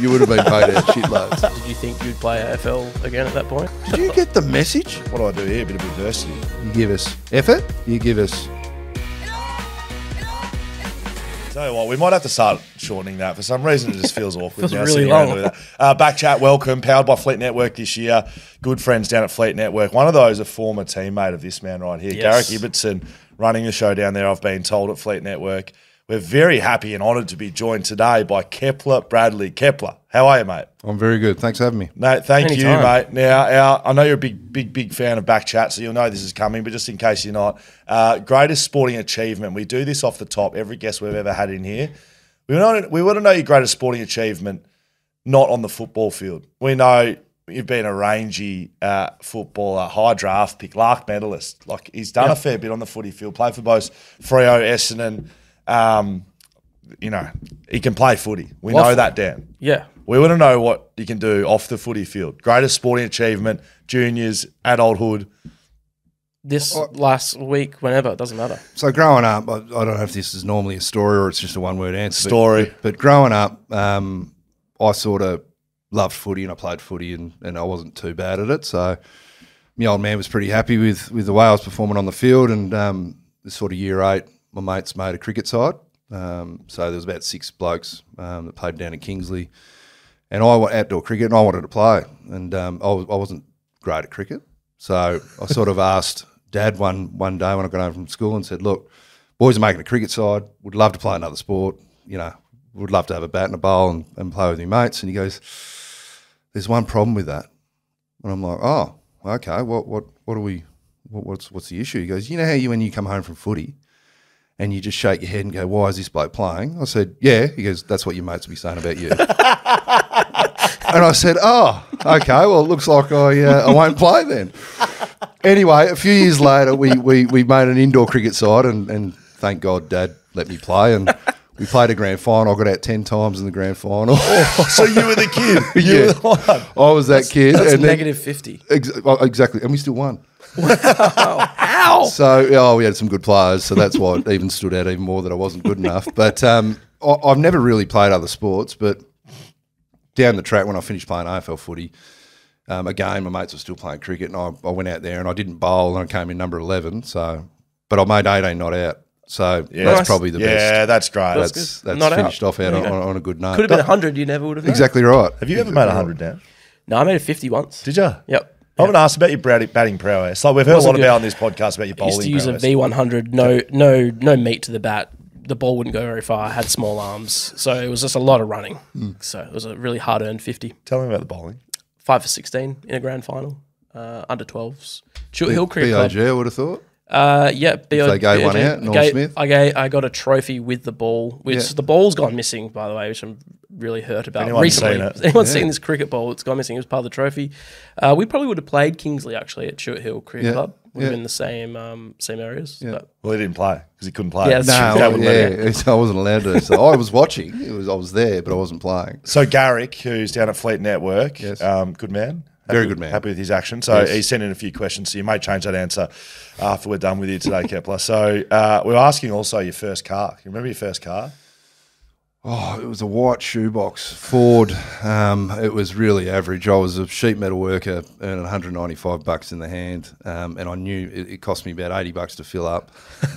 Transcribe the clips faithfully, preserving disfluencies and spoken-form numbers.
You would have been paid out shitloads. Did you think you'd play A F L again at that point? Did you get the message? What do I do here? A bit of adversity. You give us effort, you give us... Tell you what, we might have to start shortening that. For some reason, it just feels awkward. Feels now, really long. Uh, back chat, welcome. Powered by Fleet Network this year. Good friends down at Fleet Network. One of those, a former teammate of this man right here, yes. Garrick Ibbotson, running the show down there, I've been told, at Fleet Network. We're very happy and honoured to be joined today by Kepler Bradley. Kepler, how are you, mate? I'm very good. Thanks for having me. Mate, thank Any you, time. mate. Now, our, I know you're a big, big, big fan of back chat, so you'll know this is coming, but just in case you're not, uh, greatest sporting achievement. We do this off the top, every guest we've ever had in here. We want, to, we want to know your greatest sporting achievement, not on the football field. We know you've been a rangy uh, footballer, high draft pick, Lark medalist. Like, he's done yep. a fair bit on the footy field, played for both Freo, Essendon. Um, you know, he can play footy. We off know that, Dan. Yeah. We want to know what you can do off the footy field. Greatest sporting achievement, juniors, adulthood. This I, last week, whenever, it doesn't matter. So growing up, I, I don't know if this is normally a story or it's just a one-word answer. Story. But, but growing up, um, I sort of loved footy and I played footy and, and I wasn't too bad at it. So my old man was pretty happy with, with the way I was performing on the field and um, sort of year eight. My mates made a cricket side, um, so there was about six blokes um, that played down at Kingsley, and I went outdoor cricket, and I wanted to play, and um, I, was, I wasn't great at cricket, so I sort of asked Dad one one day when I got home from school and said, "Look, boys are making a cricket side. Would love to play another sport. You know, would love to have a bat and a bowl and, and play with your mates." And he goes, "There's one problem with that," and I'm like, "Oh, okay. What what what are we? What, what's what's the issue?" He goes, "You know how you when you come home from footy." And you just shake your head and go, why is this bloke playing? I said, yeah. He goes, that's what your mates will be saying about you. And I said, oh, okay, well, it looks like I uh, I won't play then. Anyway, a few years later, we we, we made an indoor cricket side and, and thank God Dad let me play. And we played a grand final. I got out ten times in the grand final. Oh, so you were the kid. You yeah. were the one. I was that that's, kid. That's and negative then, fifty. Ex exactly. And we still won. Wow. Ow. So, oh, we had some good players, so that's why it even stood out even more that I wasn't good enough. But um, I, I've never really played other sports, but down the track when I finished playing A F L footy, um, again, my mates were still playing cricket, and I, I went out there and I didn't bowl and I came in number eleven, so but I made eighteen not out. So yeah. that's nice. probably the yeah, best. Yeah, that's great. That's, that's, that's not finished out. off out on, on a good note. Could have been a hundred, you never would have known. Exactly right. Have you ever made a hundred now? No, I made a fifty once. Did you? Yep. I haven't asked about your batting prowess. Like we've heard a lot about on this podcast about your bowling prowess. I used to use a V one hundred, no, no, no meat to the bat. The ball wouldn't go very far. I had small arms. So it was just a lot of running. Mm. So it was a really hard-earned fifty. Tell me about the bowling. five for sixteen in a grand final, uh, under twelves. Hill Creek Club. B O G, I would have thought. Uh, yeah. B O G. They gave one out, Norm Smith. I got a trophy with the ball, which the ball's gone missing, by the way, which I'm really hurt about Anyone recently. Seen Anyone's yeah. seen this cricket ball? It's gone missing. It was part of the trophy. Uh, we probably would have played Kingsley actually at Stuart Hill Cricket yeah. Club. We've yeah. been in the same um, same areas. Yeah. But. Well, he didn't play because he couldn't play. Yeah, no, that yeah, yeah. I wasn't allowed to. So I was watching. It was I was there, but I wasn't playing. So Garrick, who's down at Fleet Network, yes. um, good man. Happy, Very good man. Happy with his action. So yes. he sent in a few questions, so you may change that answer after we're done with you today, Kepler. So uh, we're asking also your first car. You remember your first car? Oh, it was a white shoebox Ford. Um, it was really average. I was a sheet metal worker, earning one hundred ninety-five bucks in the hand, um, and I knew it, it cost me about eighty bucks to fill up.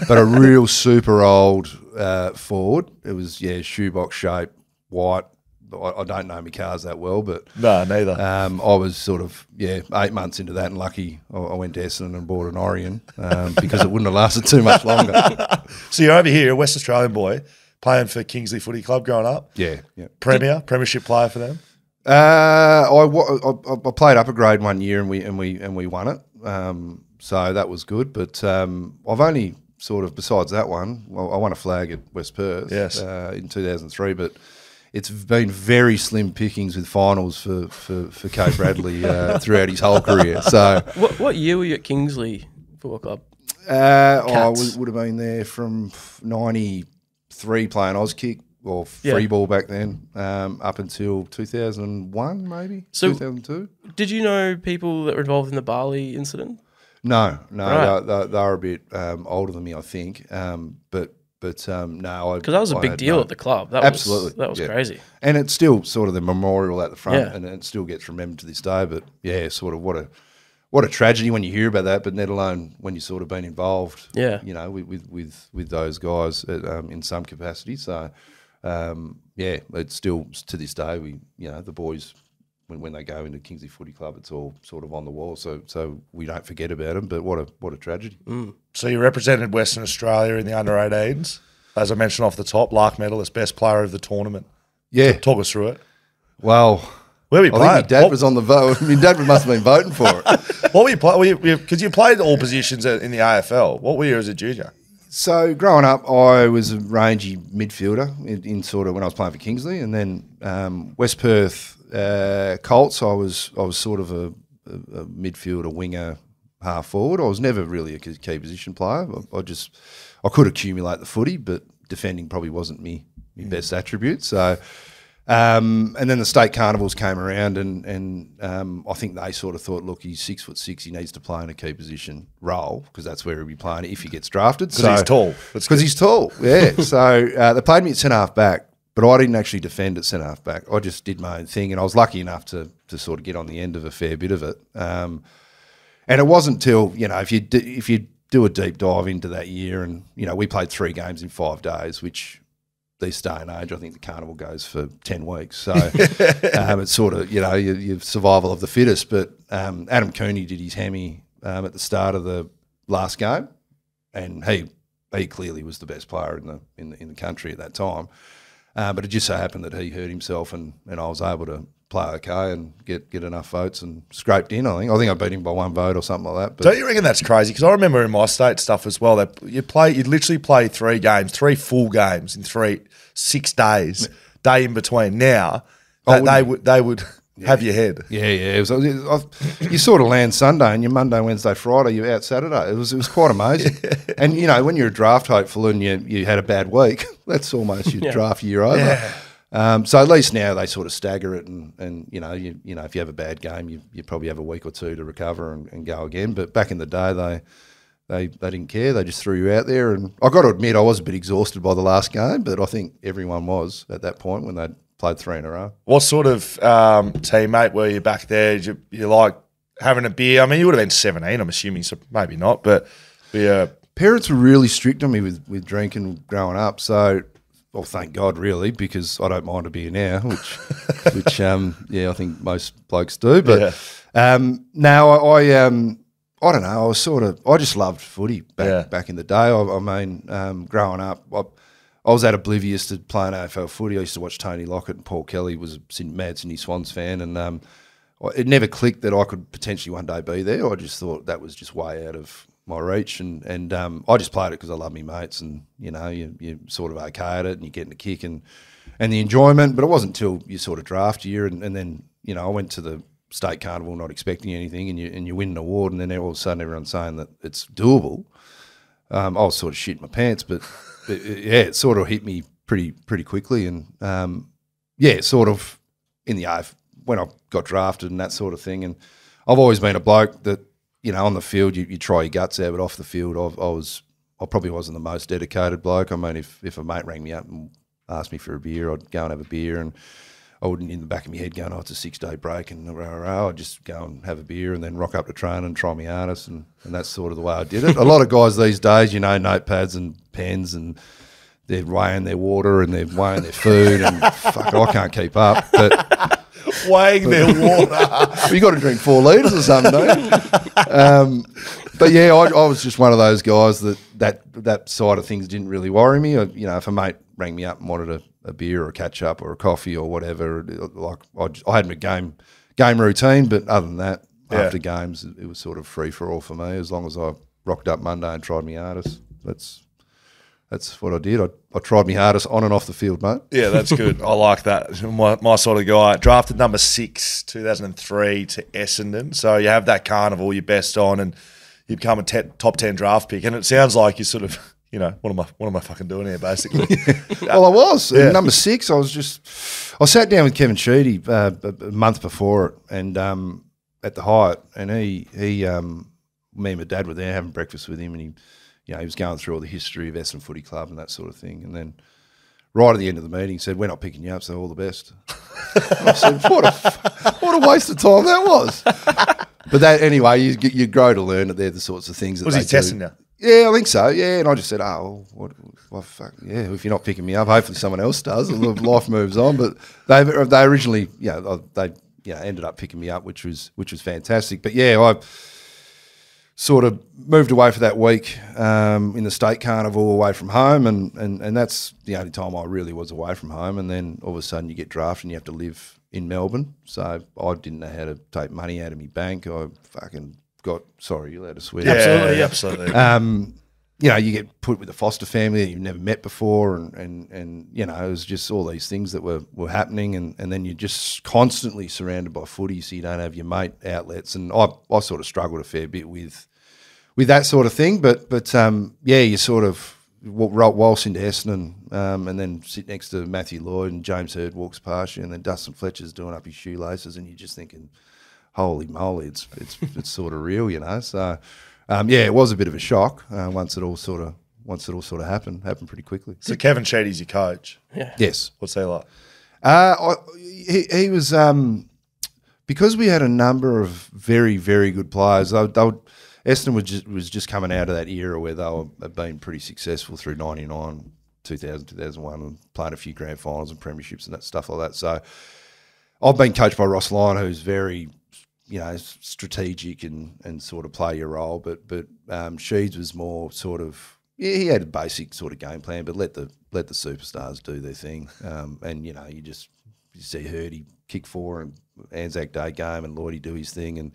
But a real super old uh, Ford. It was yeah, shoebox shape, white. I, I don't know my cars that well, but no, neither. Um, I was sort of yeah, eight months into that, and lucky I, I went to Essendon and bought an Orion um, because it wouldn't have lasted too much longer. So you're over here, a West Australian boy. Playing for Kingsley Footy Club growing up, yeah, yeah. Premier, premiership player for them. Uh, I, I I played up a grade one year and we and we and we won it. Um, so that was good. But um, I've only sort of besides that one, well, I won a flag at West Perth, yes, uh, in two thousand three. But it's been very slim pickings with finals for for for K Bradley uh, throughout his whole career. So what, what year were you at Kingsley Football Club? Uh, I would, would have been there from ninety. Three playing Oz kick or free yeah. ball back then, um, up until two thousand and one, maybe so two thousand two. Did you know people that were involved in the Bali incident? No, no, right. they, they, they were a bit um, older than me, I think. Um, but. But um, no, because that was a I big deal no. at the club. That Absolutely. Was, that was yeah. crazy. And it's still sort of the memorial at the front, yeah. and it still gets remembered to this day. But, yeah, sort of what a what a tragedy when you hear about that, but let alone when you've sort of been involved, yeah. you know, with with, with, with those guys at, um, in some capacity. So, um, yeah, it's still to this day, we you know, the boys, when, when they go into Kingsley Footy Club, it's all sort of on the wall. So so we don't forget about them, but what a, what a tragedy. Mm. So you represented Western Australia in the under eighteens. As I mentioned off the top, Lark medalist, best player of the tournament. Yeah. So talk us through it. Well, where were you I playing? Think my dad what? was on the vote. My dad must have been voting for it. What were you playing? Because you played all positions in the A F L. What were you as a junior? So growing up, I was a rangy midfielder in, in sort of when I was playing for Kingsley, and then um, West Perth uh, Colts. I was I was sort of a, a, a midfielder, winger, half forward. I was never really a key position player. I, I just I could accumulate the footy, but defending probably wasn't me my mm. best attribute. So. Um, and then the state carnivals came around, and and um, I think they sort of thought, look, he's six foot six, he needs to play in a key position role because that's where he'll be playing if he gets drafted. Because so, he's tall. Because he's tall, yeah. so uh, they played me at centre half back, but I didn't actually defend at centre half back. I just did my own thing, and I was lucky enough to to sort of get on the end of a fair bit of it. Um, and it wasn't till you know if you d if you do a deep dive into that year, and you know we played three games in five days, which. This day and age, I think the carnival goes for ten weeks. So um, it's sort of, you know, your, your survival of the fittest. But um, Adam Cooney did his hammy um, at the start of the last game, and he he clearly was the best player in the in the, in the country at that time. Uh, but it just so happened that he hurt himself, and, and I was able to play okay and get, get enough votes and scraped in, I think. I think I beat him by one vote or something like that. But. Don't you reckon that's crazy? Because I remember in my state stuff as well, that you play, you'd literally play three games, three full games in three, six days, day in between. Now, that they would they would yeah. have your head. Yeah, yeah. It was, it was, I, you sort of land Sunday and you're Monday, Wednesday, Friday, you're out Saturday. It was it was quite amazing. And, you know, when you're a draft hopeful and you, you had a bad week, that's almost your yeah. draft year over. Yeah. Um, so at least now they sort of stagger it, and, and you know you you know if you have a bad game, you, you probably have a week or two to recover and, and go again. But back in the day, they they they didn't care; they just threw you out there. And I got to admit, I was a bit exhausted by the last game, but I think everyone was at that point when they played three in a row. What sort of um, teammate were you back there? Did you, you like having a beer? I mean, you would have been seventeen, I'm assuming, so maybe not. But yeah, parents were really strict on me with with drinking growing up, so. Well, thank God, really, because I don't mind a beer now, which, which, um, yeah, I think most blokes do. But yeah. um, now I, I, um, I don't know. I was sort of, I just loved footy back yeah. back in the day. I, I mean, um, growing up, I, I was that oblivious to playing A F L footy. I used to watch Tony Lockett, and Paul Kelly was a mad Sydney Swans fan, and um, it never clicked that I could potentially one day be there. I just thought that was just way out of. My reach, and and um, I just played it because I love me mates, and you know you you sort of okay at it, and you're getting a kick and and the enjoyment. But it wasn't till you sort of draft year, and, and then you know I went to the state carnival not expecting anything, and you and you win an award, and then all of a sudden everyone's saying that it's doable. Um, I was sort of shit in my pants, but, but yeah, it sort of hit me pretty pretty quickly, and um, yeah, sort of in the A F L when I got drafted and that sort of thing. And I've always been a bloke that. You know, on the field, you, you try your guts out, but off the field, I, I was, I probably wasn't the most dedicated bloke. I mean, if, if a mate rang me up and asked me for a beer, I'd go and have a beer, and I wouldn't in the back of my head going, oh, it's a six day break, and rah, rah, I'd just go and have a beer and then rock up to train and try my hardest, and, and that's sort of the way I did it. A lot of guys these days, you know, notepads and pens, and they're weighing their water and they're weighing their food, and fuck, I can't keep up. But. Weighing their water. You got to drink four litres or something, don't you? Um, but, yeah, I, I was just one of those guys that, that that side of things didn't really worry me. I, you know, if a mate rang me up and wanted a, a beer or a catch-up or a coffee or whatever, like I, just, I had my game game routine, but other than that, yeah. after games, it, it was sort of free-for-all for me as long as I rocked up Monday and tried my hardest. That's that's what I did. I, I tried my hardest on and off the field, mate. Yeah, that's good. I like that. My, my sort of guy. Drafted number six, two thousand three to Essendon. So you have that carnival, you're best on, and you become a te top ten draft pick. And it sounds like you sort of, you know, what am I, what am I fucking doing here, basically? yeah. Well, I was. Yeah. Number six, I was just – I sat down with Kevin Sheedy uh, a, a month before it and um, at the Hyatt, and he, he – um, me and my dad were there having breakfast with him, and he – you know, he was going through all the history of Essendon Footy Club and that sort of thing. And then right at the end of the meeting said, we're not picking you up, so all the best. I said, what a, what a waste of time that was. But that anyway, you, you grow to learn that they're the sorts of things that was they Was he testing you? Yeah, I think so, yeah. And I just said, oh, what, what fuck, yeah, if you're not picking me up, hopefully someone else does. Life moves on. But they they originally, you know, they you know, ended up picking me up, which was which was fantastic. But, yeah, I sort of moved away for that week um, in the state carnival away from home, and, and, and that's the only time I really was away from home. And then all of a sudden you get drafted and you have to live in Melbourne. So I didn't know how to take money out of my bank. I fucking... got sorry, you're allowed to swear. Yeah, absolutely, absolutely. Um, you know, you get put with a foster family that you've never met before, and and and you know, it was just all these things that were were happening, and and then you're just constantly surrounded by footy, so you don't have your mate outlets. And I I sort of struggled a fair bit with with that sort of thing, but but um, yeah, you sort of waltz into Essendon, um, and then sit next to Matthew Lloyd, and James Hird walks past you, and then Dustin Fletcher's doing up his shoelaces, and you're just thinking, holy moly, it's it's it's sort of real, you know. So, um, yeah, it was a bit of a shock uh, once it all sort of once it all sort of happened. Happened pretty quickly. So Kevin Sheedy's your coach. Yeah. Yes. What's he like? Uh, I, he he was um, because we had a number of very very good players. They, they would, Essendon was just, was just coming out of that era where they were had been pretty successful through ninety-nine, two thousand, two thousand one, and played a few grand finals and premierships and that stuff like that. So, I've been coached by Ross Lyon, who's very you know, strategic and, and sort of play your role. But but um, Sheeds was more sort of, yeah, he had a basic sort of game plan, but let the let the superstars do their thing. Um, and, you know, you just you see Hurdy kick four and Anzac Day game and Lloydie do his thing and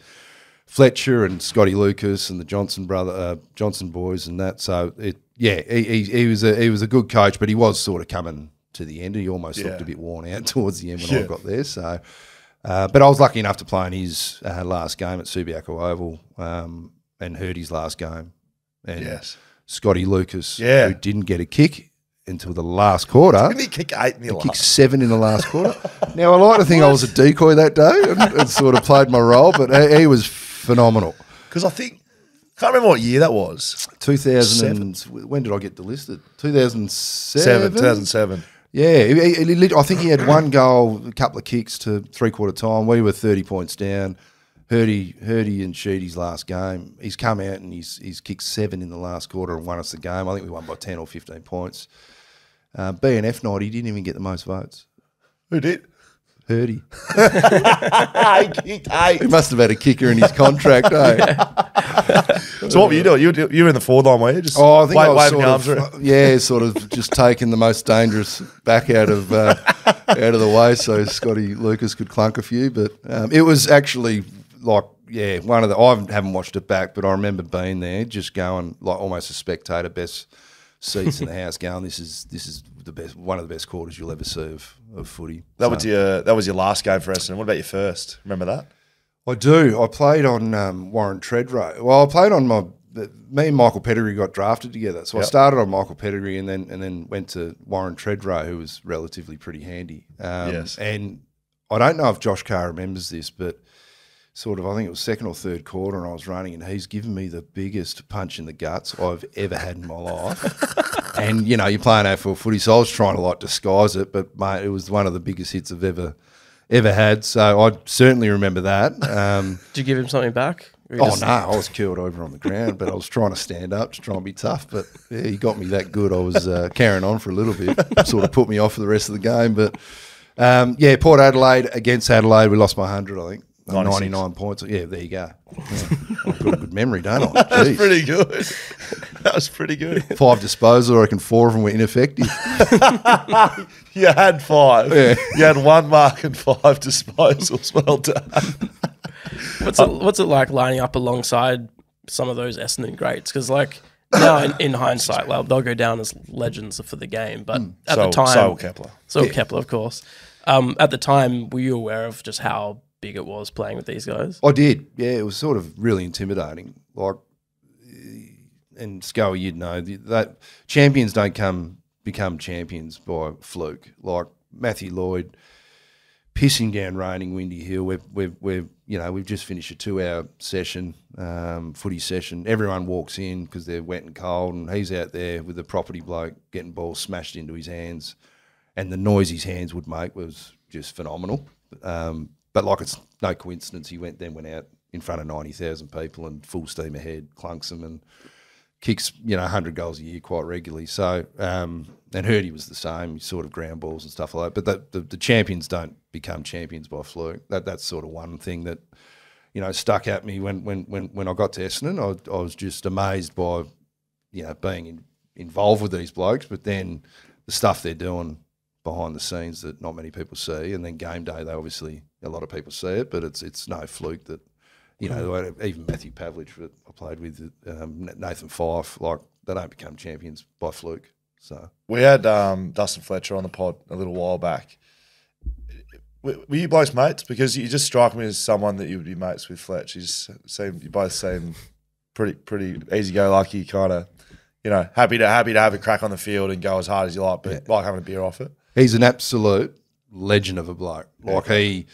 Fletcher and Scotty Lucas and the Johnson brother uh, Johnson boys and that. So, it yeah, he, he, he was a he was a good coach, but he was sort of coming to the end. He almost yeah. looked a bit worn out towards the end when yeah. I got there. So... Uh, but I was lucky enough to play in his uh, last game at Subiaco Oval um, and Hurdy's last game. And yes. Scotty Lucas, yeah. who didn't get a kick until the last quarter. Didn't he kick eight in the last? He kicked seven in the last quarter. Now, I like to think I was a decoy that day and, and sort of played my role, but he, he was phenomenal. Because I think, I can't remember what year that was. two thousand seven. When did I get delisted? two thousand seven? Seven, two thousand seven. Yeah, he, he, he, I think he had one goal, a couple of kicks to three-quarter time. We were thirty points down. Hurdy, Hurdy and Sheedy's last game. He's come out and he's he's kicked seven in the last quarter and won us the game. I think we won by ten or fifteen points. Uh, B and F night, he didn't even get the most votes. Who did? Hurdy. He must have had a kicker in his contract, eh? So what were you doing? You were, you were in the forward line, were you? Just oh, I think wave, I was sort arms of, yeah, sort of just taking the most dangerous back out of uh, out of the way, so Scotty Lucas could clunk a few. But um, it was actually like, yeah, one of the I haven't watched it back, but I remember being there, just going like almost a spectator, best seats in the house, going this is this is the best, one of the best quarters you'll ever serve of footy. That so. was your that was your last game for Essendon. What about your first? Remember that? I do. I played on um, Warren Tredrea. Well, I played on my – me and Michael Pedigree got drafted together. So yep. I started on Michael Pedigree and then and then went to Warren Tredrea, who was relatively pretty handy. Um, yes. And I don't know if Josh Carr remembers this, but sort of I think it was second or third quarter and I was running and he's given me the biggest punch in the guts I've ever had in my life. And, you know, you're playing A F L footy, so I was trying to, like, disguise it, but, mate, it was one of the biggest hits I've ever – ever had, so I certainly remember that. Um, Did you give him something back? Oh, just... no, I was curled over on the ground, but I was trying to stand up to try and be tough, but yeah, he got me that good. I was uh, carrying on for a little bit, sort of put me off for the rest of the game, but um, yeah, Port Adelaide against Adelaide, we lost by one hundred, I think, ninety-nine points. Yeah, there you go. Yeah. I've got a good memory, don't I? That was pretty good. That was pretty good. Five disposals, I reckon four of them were ineffective. You had five. Yeah. You had one mark and five disposals. Well done. What's it, what's it like lining up alongside some of those Essendon greats? Because, like, now in, in hindsight, like, they'll go down as legends for the game. But mm. at so, the time... So will Kepler. So will yeah. Kepler, of course. Um, at the time, were you aware of just how big it was playing with these guys? I did. Yeah, it was sort of really intimidating. Like... And Scully, you'd know that champions don't come become champions by fluke. Like Matthew Lloyd, pissing down rain in Windy Hill. We've we've we've you know we've just finished a two-hour session, um, footy session. Everyone walks in because they're wet and cold, and he's out there with the property bloke getting balls smashed into his hands, and the noise his hands would make was just phenomenal. Um, but like it's no coincidence, he went then went out in front of ninety thousand people and full steam ahead, clunks them and kicks you know one hundred goals a year quite regularly. So um, and Hirdy was the same sort of ground balls and stuff like that. But the, the, the champions don't become champions by fluke. That that's sort of one thing that you know stuck at me when when when, when I got to Essendon. I, I was just amazed by you know being in, involved with these blokes, but then the stuff they're doing behind the scenes that not many people see. And then game day, they obviously a lot of people see it, but it's it's no fluke that. You know, even Matthew Pavlich that I played with, um, Nathan Fyfe, like they don't become champions by fluke. So we had um, Dustin Fletcher on the pod a little while back. Were, were you both mates? Because you just strike me as someone that you would be mates with, Fletch. You just seem, you both seem pretty, pretty easy go lucky, kind of, you know, happy to happy to have a crack on the field and go as hard as you like, but yeah. like having a beer off it. He's an absolute legend of a bloke. Like yeah. he.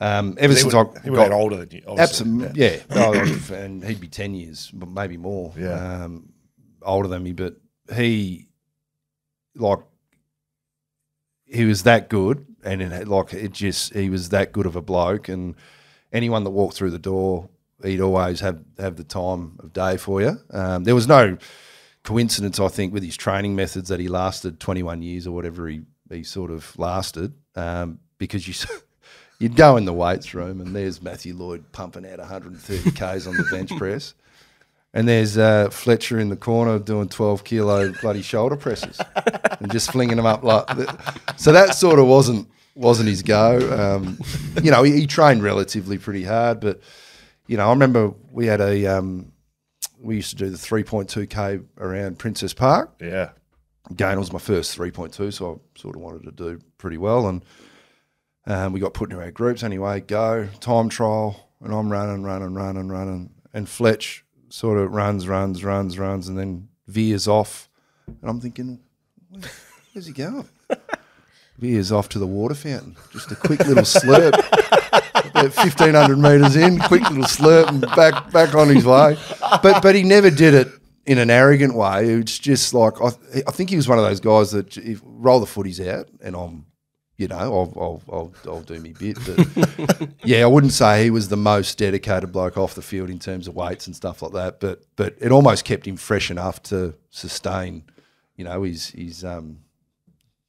Um, ever since would, I he got older than you, absolutely, yeah, yeah. No, and he'd be ten years, maybe more, yeah, um, older than me. But he, like, he was that good, and it, like it just he was that good of a bloke. And anyone that walked through the door, he'd always have have the time of day for you. Um, there was no coincidence, I think, with his training methods that he lasted twenty-one years or whatever he he sort of lasted, um, because you. You'd go in the weights room and there's Matthew Lloyd pumping out one hundred thirty Ks on the bench press. And there's uh, Fletcher in the corner doing twelve kilo bloody shoulder presses and just flinging them up. Like that. So that sort of wasn't wasn't his go. Um, you know, he, he trained relatively pretty hard. But, you know, I remember we had a um, – we used to do the three point two K around Princess Park. Yeah. Gainel was my first three point two, so I sort of wanted to do pretty well. And – Um, we got put into our groups anyway, go, time trial, and I'm running, running, running, running. And Fletch sort of runs, runs, runs, runs, and then veers off. And I'm thinking, where, where's he going? Veers off to the water fountain. Just a quick little slurp. About fifteen hundred metres in, quick little slurp and back back on his way. But but he never did it in an arrogant way. It's just like, I, I think he was one of those guys that if, roll the footies out and I'm, you know, I'll, I'll, I'll, I'll do me bit. But yeah, I wouldn't say he was the most dedicated bloke off the field in terms of weights and stuff like that. But but it almost kept him fresh enough to sustain, you know, his his um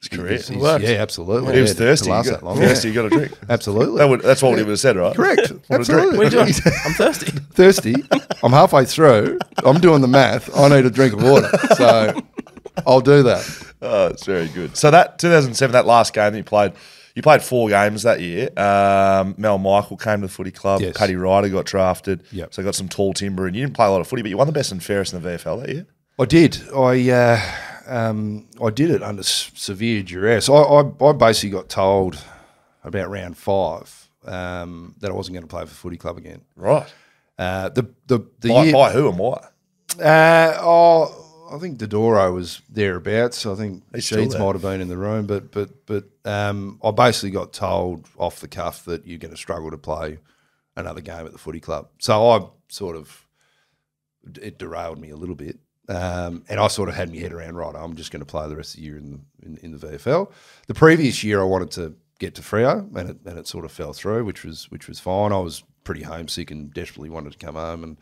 his career. His, his, yeah, absolutely. He was yeah, thirsty. To last that long. Thirsty. You got a drink. Absolutely. That would, that's what yeah. he would have said, right? Correct. What absolutely. A drink. I'm thirsty. Thirsty. I'm halfway through. I'm doing the math. I need a drink of water. So I'll do that. Oh, it's very good. So that two thousand seven, that last game that you played, you played four games that year. Um, Mel Michael came to the footy club. Yes. Paddy Ryder got drafted. Yep. So got some tall timber. And you didn't play a lot of footy, but you won the best and fairest in the V F L that year. I did. I uh, um, I did it under severe duress. I, I, I basically got told about round five um, that I wasn't going to play for the footy club again. Right. Uh, the the, the by, year, by who and why? Uh, oh... I think Dodoro was thereabouts. I think Sheeds might have been in the room, but but but um, I basically got told off the cuff that you're going to struggle to play another game at the footy club. So I sort of it derailed me a little bit, um, and I sort of had my head around right. I'm just going to play the rest of the year in the, in, in the V F L. The previous year, I wanted to get to Freo, and it and it sort of fell through, which was which was fine. I was pretty homesick and desperately wanted to come home, and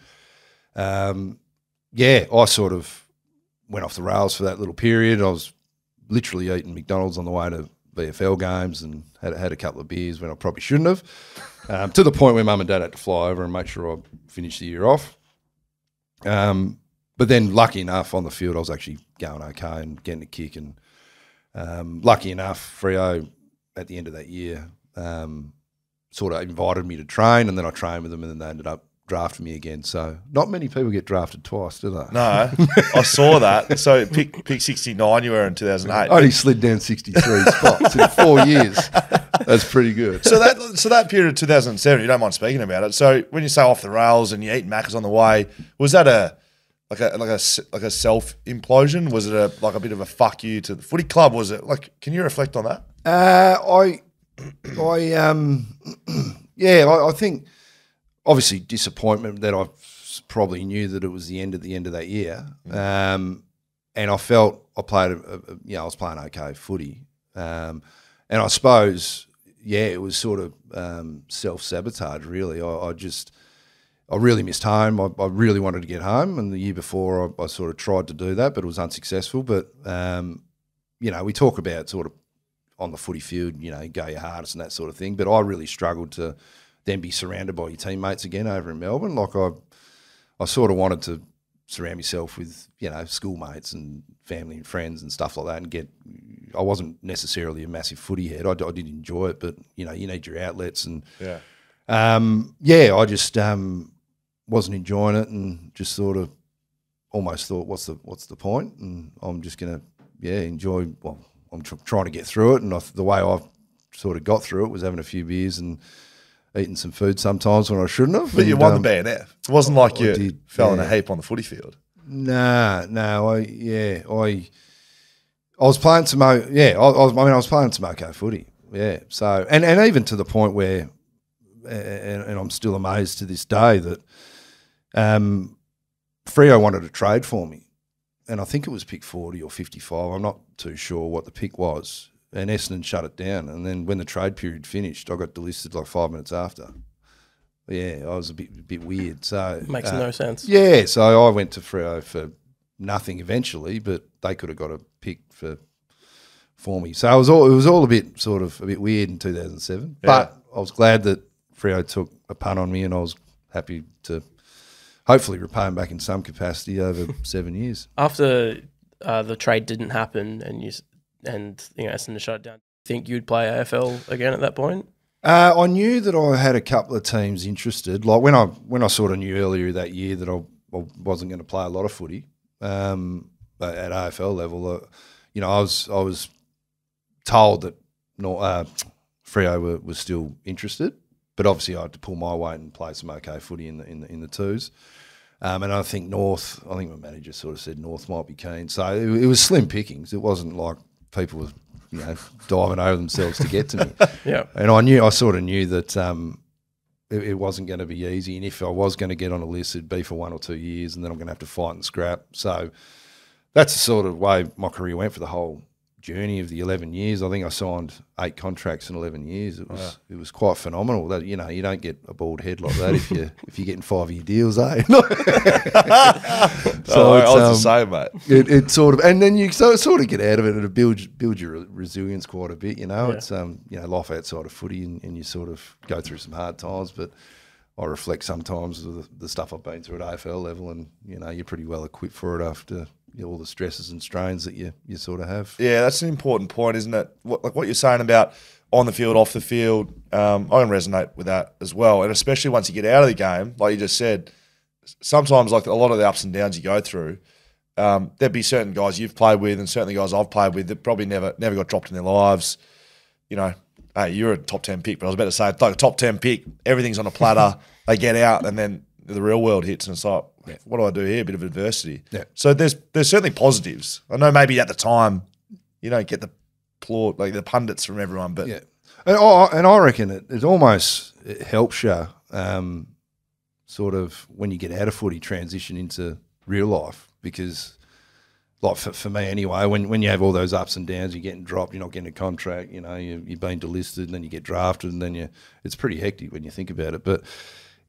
um, yeah, I sort of. Went off the rails for that little period. I was literally eating McDonald's on the way to V F L games and had had a couple of beers when I probably shouldn't have, um, to the point where mum and dad had to fly over and make sure I finished the year off. Um, but then lucky enough on the field, I was actually going okay and getting a kick. And um, lucky enough, Freo at the end of that year um, sort of invited me to train, and then I trained with them, and then they ended up draft me again. So not many people get drafted twice, do they? No. I saw that. So pick pick sixty-nine you were in two thousand eight. I only slid down sixty-three spots in four years. That's pretty good. So that so that period of two thousand seven, you don't mind speaking about it. So when you say off the rails and you eat Macca's on the way, was that a like a like a like a self implosion? Was it a like a bit of a fuck you to the footy club? Was it like? Can you reflect on that? Uh, I I um, yeah, I, I think obviously disappointment that I probably knew that it was the end at the end of that year, yeah. um, and I felt I played, a, a, you know, I was playing okay footy, um, and I suppose yeah, it was sort of um, self sabotage really. I, I just I really missed home. I, I really wanted to get home, and the year before I, I sort of tried to do that, but it was unsuccessful. But um, you know, we talk about sort of. On the footy field, you know, go your hardest and that sort of thing. But I really struggled to then be surrounded by your teammates again over in Melbourne. Like I, I sort of wanted to surround myself with, you know, schoolmates and family and friends and stuff like that. And get, I wasn't necessarily a massive footy head. I, I did enjoy it, but you know, you need your outlets and yeah, um, yeah. I just um, wasn't enjoying it and just sort of almost thought, what's the what's the point? And I'm just gonna yeah enjoy well. I'm tr trying to get through it, and I, the way I sort of got through it was having a few beers and eating some food sometimes when I shouldn't have. But and, you won um, the B N F. It wasn't like I you did, fell yeah. in a heap on the footy field. Nah, no, I yeah, I I was playing some yeah, I, I, was, I mean I was playing some okay footy, yeah. So and and even to the point where, and, and I'm still amazed to this day that, um, Freo wanted to trade for me. And I think it was pick forty or fifty-five. I'm not too sure what the pick was. And Essendon shut it down. And then when the trade period finished, I got delisted like five minutes after. Yeah, I was a bit a bit weird. So makes uh, no sense. Yeah, so I went to Freo for nothing eventually, but they could have got a pick for for me. So it was all it was all a bit sort of a bit weird in two thousand seven. Yeah. But I was glad that Freo took a punt on me, and I was happy to. Hopefully repay him back in some capacity over seven years. After uh, the trade didn't happen and you and you know Essendon shut down, think you'd play A F L again at that point? Uh, I knew that I had a couple of teams interested. Like when I when I sort of knew earlier that year that I, I wasn't going to play a lot of footy um, at A F L level. Uh, you know, I was I was told that not, uh, Freo were, was still interested. But obviously, I had to pull my weight and play some okay footy in the in the, in the twos, um, and I think North. I think my manager sort of said North might be keen, so it, it was slim pickings. It wasn't like people were, you know, diving over themselves to get to me. Yeah, and I knew I sort of knew that um, it, it wasn't going to be easy, and if I was going to get on a list, it'd be for one or two years, and then I'm going to have to fight and scrap. So that's the sort of way my career went for the whole. Journey of the eleven years. I think I signed eight contracts in eleven years. It was wow. It was quite phenomenal. That you know you don't get a bald head like that if you if you're getting five year deals, eh? so oh, it's, I was um, the same, mate. It, it sort of and then you so, sort of get out of it and it builds build your resilience quite a bit. You know yeah. it's um you know life outside of footy and, and you sort of go through some hard times. But I reflect sometimes the, the stuff I've been through at A F L level, and you know you're pretty well equipped for it after. You know, all the stresses and strains that you you sort of have. Yeah, that's an important point, isn't it? What, like what you're saying about on the field, off the field, um, I can resonate with that as well. And especially once you get out of the game, like you just said, sometimes like a lot of the ups and downs you go through, um, there'd be certain guys you've played with and certainly guys I've played with that probably never never got dropped in their lives. You know, hey, you're a top ten pick, but I was about to say, like a top ten pick, everything's on a platter, they get out and then the real world hits and it's like, yeah. What do I do here? A bit of adversity. Yeah. So there's there's certainly positives. I know maybe at the time you don't get the applaud, like the pundits from everyone, but yeah. And I, and I reckon it, it almost it helps you um, sort of when you get out of footy transition into real life because like for, for me anyway, when when you have all those ups and downs, you're getting dropped, you're not getting a contract, you know, you, you've been delisted, and then you get drafted, and then you it's pretty hectic when you think about it, but.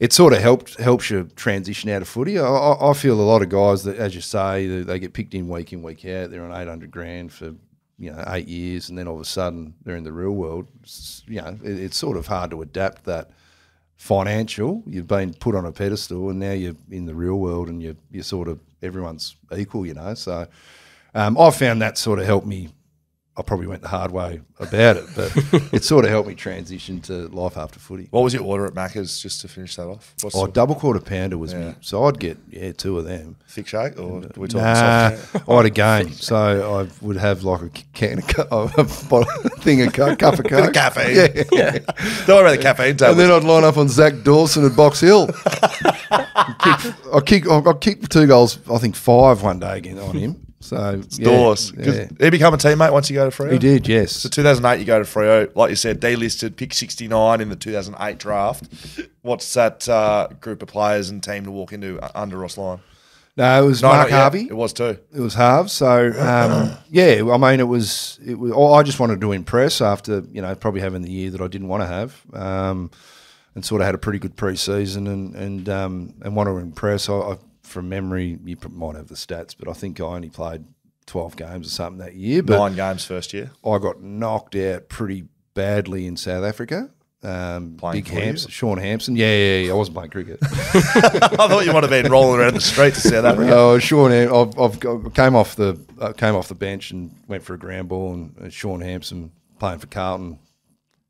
It sort of helped helps you transition out of footy. I, I feel a lot of guys that, as you say, they, they get picked in week in, week out. They're on eight hundred grand for you know eight years, and then all of a sudden they're in the real world. It's, you know, it, it's sort of hard to adapt that financial. You've been put on a pedestal, and now you're in the real world, and you're you're sort of everyone's equal. You know, so um, I found that sort of helped me. I probably went the hard way about it, but it sort of helped me transition to life after footy. What was your order at Macca's, just to finish that off? What's oh, double quarter pounder was yeah. me. So I'd get, yeah, two of them. Thick shake or and, uh, we're talking nah, soft? I had a game, so I would have like a can of co a thing, a cup of Coke. Caffeine. Yeah. yeah. Don't worry about the caffeine tablets. And then I'd line up on Zach Dawson at Box Hill. I kicked kick, kick two goals, I think five one day again on him. So it's yeah, Dawes. Yeah. He became a teammate once you go to Freo? He did, yes. So two thousand eight you go to Freo. Like you said, delisted, pick sixty-nine in the two thousand eight draft. What's that uh, group of players and team to walk into under Ross Lyon? No, it was no, Mark Harvey. Yet. It was too. It was Harv. So um, yeah, I mean, it was. It was. I just wanted to impress after you know probably having the year that I didn't want to have, um, and sort of had a pretty good preseason and and um, and want to impress. I, I from memory, you might have the stats, but I think I only played twelve games or something that year. But nine games first year. I got knocked out pretty badly in South Africa. Um, Big Hampson, Sean Hampson. Yeah, yeah, yeah. I wasn't playing cricket. I thought you might have been rolling around the streets of South Africa. Oh, Sean, I've, I've came off the uh, came off the bench and went for a ground ball, and uh, Sean Hampson playing for Carlton,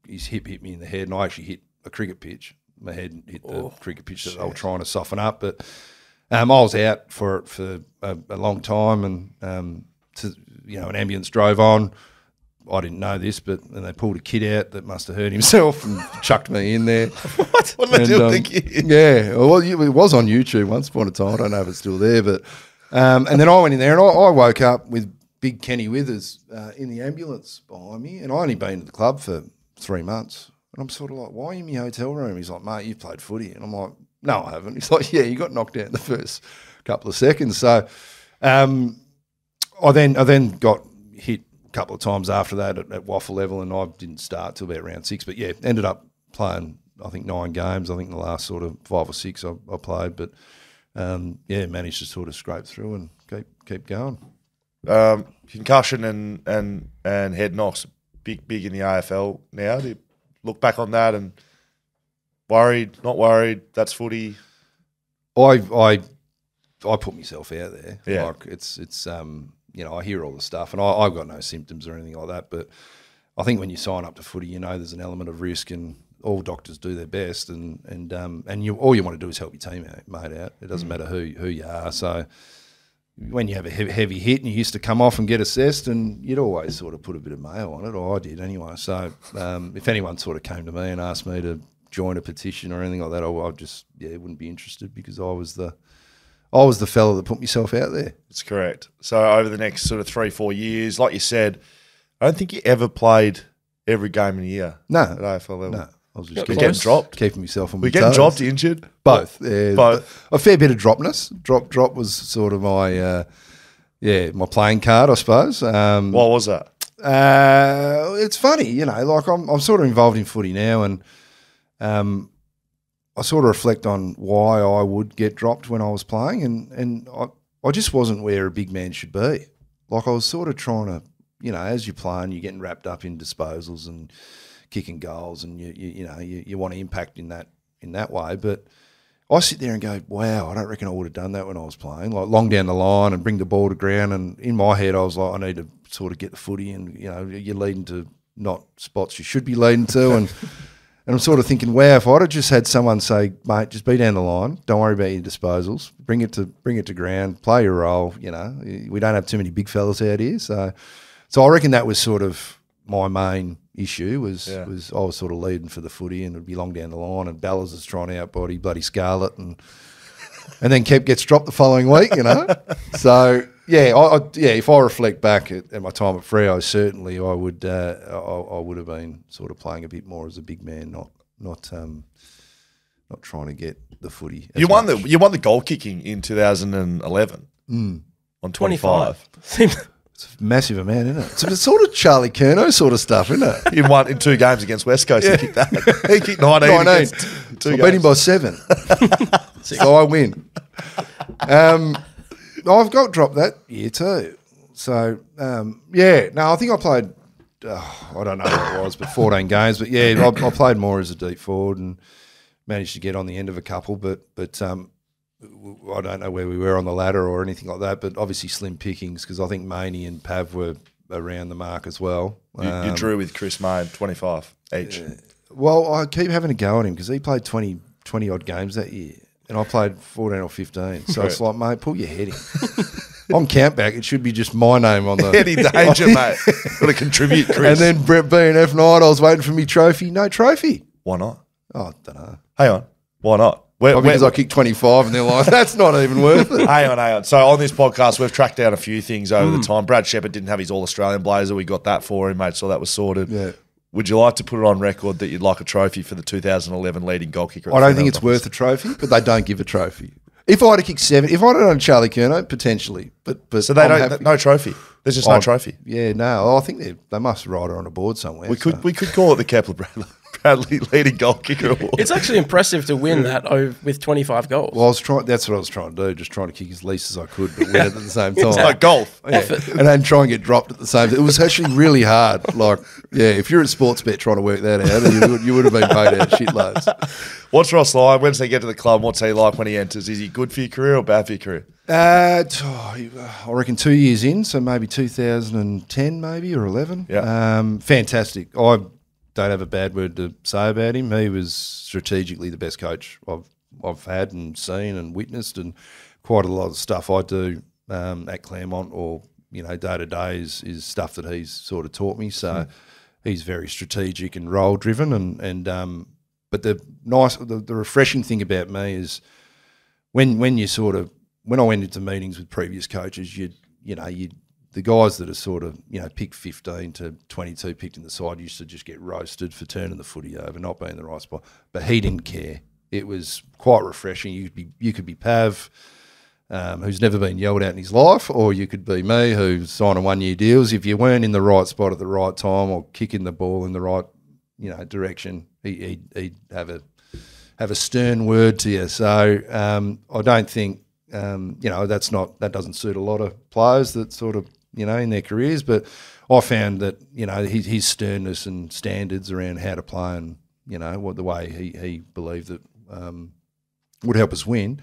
his hip hit me in the head, and I actually hit a cricket pitch. My head hit the oh, cricket pitch shit. that I was trying to soften up, but um, I was out for for a, a long time, and um, to, you know, an ambulance drove on. I didn't know this, but and they pulled a kid out that must have hurt himself and chucked me in there. What? What did they do with the kid? Yeah, well, it was on YouTube once upon a time. I don't know if it's still there, but um, and then I went in there and I, I woke up with Big Kenny Withers uh, in the ambulance behind me, and I only been to the club for three months, and I'm sort of like, why are you in my hotel room? He's like, mate, you've played footy, and I'm like, no, I haven't. He's like, yeah, you got knocked out in the first couple of seconds. So um, I then I then got hit couple of times after that at, at waffle level, and I didn't start till about round six, but yeah, ended up playing I think nine games. I think the last sort of five or six I, I played, but um, yeah, managed to sort of scrape through and keep keep going. Um, concussion and and and head knocks big big in the A F L now. Do you look back on that and worried, not worried? That's footy. I I I put myself out there. Yeah, like it's it's um. You know, I hear all the stuff, and I, I've got no symptoms or anything like that. But I think when you sign up to footy, you know, there's an element of risk, and all doctors do their best, and and um and you all you want to do is help your teammate out. It doesn't mm. matter who who you are. So when you have a he heavy hit, and you used to come off and get assessed, and you'd always sort of put a bit of mayo on it, or I did anyway. So um, if anyone sort of came to me and asked me to join a petition or anything like that, I, I just yeah wouldn't be interested, because I was the I was the fella that put myself out there. That's correct. So over the next sort of three, four years, like you said, I don't think you ever played every game in a year. No. At A F L level. No. I was just getting, getting dropped. Keeping myself on my toes. Were you getting dropped, injured? Both. Yeah, Both. A fair bit of dropness. Drop drop was sort of my, uh, yeah, my playing card, I suppose. Um, what was that? Uh, it's funny, you know, like I'm, I'm sort of involved in footy now, and um, I sort of reflect on why I would get dropped when I was playing, and, and I, I just wasn't where a big man should be. Like I was sort of trying to, you know, as you're playing, you're getting wrapped up in disposals and kicking goals, and, you you, you know, you, you want to impact in that in that way. But I sit there and go, wow, I don't reckon I would have done that when I was playing, like long down the line and bring the ball to ground. And in my head I was like, I need to sort of get the footy, and, you know, you're leading to not spots you should be leading to. And And I'm sort of thinking, wow, if I'd have just had someone say, mate, just be down the line, don't worry about your disposals, bring it to bring it to ground, play your role, you know, we don't have too many big fellas out here. So so I reckon that was sort of my main issue, was yeah. was I was sort of leading for the footy, and it'd be long down the line, and Bellas is trying out body bloody Scarlet, and and then Kep gets dropped the following week, you know. So yeah, I, I, yeah. If I reflect back at, at my time at Freo, certainly I would, uh, I, I would have been sort of playing a bit more as a big man, not, not, um, not trying to get the footy. You won much. the, you won the goal kicking in two thousand eleven mm. on twenty-five. twenty-five. It's a massive amount, isn't it? It's, it's sort of Charlie Curnow sort of stuff, isn't it? He won in two games against West Coast. Yeah. He kicked that. He kicked nineteen. nineteen. Two I games. beat him by seven, so I win. Um. I've got dropped that year too. So, um, yeah. No, I think I played, oh, I don't know what it was, but fourteen games. But, yeah, I, I played more as a deep forward and managed to get on the end of a couple. But but um, I don't know where we were on the ladder or anything like that. But obviously slim pickings, because I think Maney and Pav were around the mark as well. You, um, you drew with Chris May, twenty-five each. Yeah. Well, I keep having a go at him because he played twenty, twenty-odd games that year. And I played fourteen or fifteen. So right. It's like, mate, pull your head in. I'm count back. It should be just my name on the... Any danger, mate. Got to contribute, Chris. And then Brett B and F nine, I was waiting for me trophy. No trophy. Why not? Oh, I don't know. Hang on. Why not? Probably because I kicked twenty-five and they're like, that's not even worth it. Hang on, hang on. So on this podcast, we've tracked down a few things over mm. the time. Brad Shepherd didn't have his All-Australian blazer. We got that for him, mate, so that was sorted. Yeah. Would you like to put it on record that you'd like a trophy for the two thousand eleven leading goal kicker? I don't think it's worth a trophy, but they don't give a trophy. If I had to kick seven, if I had done Charlie Curnow, potentially, but but so they I'm don't no trophy. There's just oh, no trophy. Yeah, no. I think they they must write her on a board somewhere. We so. could we could call it the Kepler Bradley, Bradley leading goal kicker award. It's actually impressive to win that over, with twenty-five goals. Well, I was trying. That's what I was trying to do. Just trying to kick as least as I could, but win it at the same time. It's like golf, yeah. effort, and then try and get dropped at the same time. It was actually really hard. Like, yeah, if you're at Sportsbet trying to work that out, you would, you would have been paid out shitloads. What's Ross Lyon? Once they get to the club, what's he like when he enters? Is he good for your career or bad for your career? Uh, I reckon two years in, so maybe two thousand ten, maybe, or eleven. Yeah, um, fantastic. I don't have a bad word to say about him. He was strategically the best coach I've I've had and seen and witnessed, and quite a lot of stuff I do um, at Claremont or you know day to day is, is stuff that he's sort of taught me. So mm. he's very strategic and role driven, and and um, but the nice the, the refreshing thing about me is when when you sort of when I went into meetings with previous coaches, you you know you the guys that are sort of you know pick fifteen to twenty-two picked in the side used to just get roasted for turning the footy over, not being in the right spot. But he didn't care. It was quite refreshing. You could be you could be Pav, um, who's never been yelled at in his life, or you could be me, who's signing one-year deals. If you weren't in the right spot at the right time or kicking the ball in the right you know direction, he, he'd, he'd have a have a stern word to you. So um, I don't think. Um, you know, that's not, that doesn't suit a lot of players that sort of, you know, in their careers. But I found that, you know, his, his sternness and standards around how to play and, you know, what the way he, he believed that um, would help us win,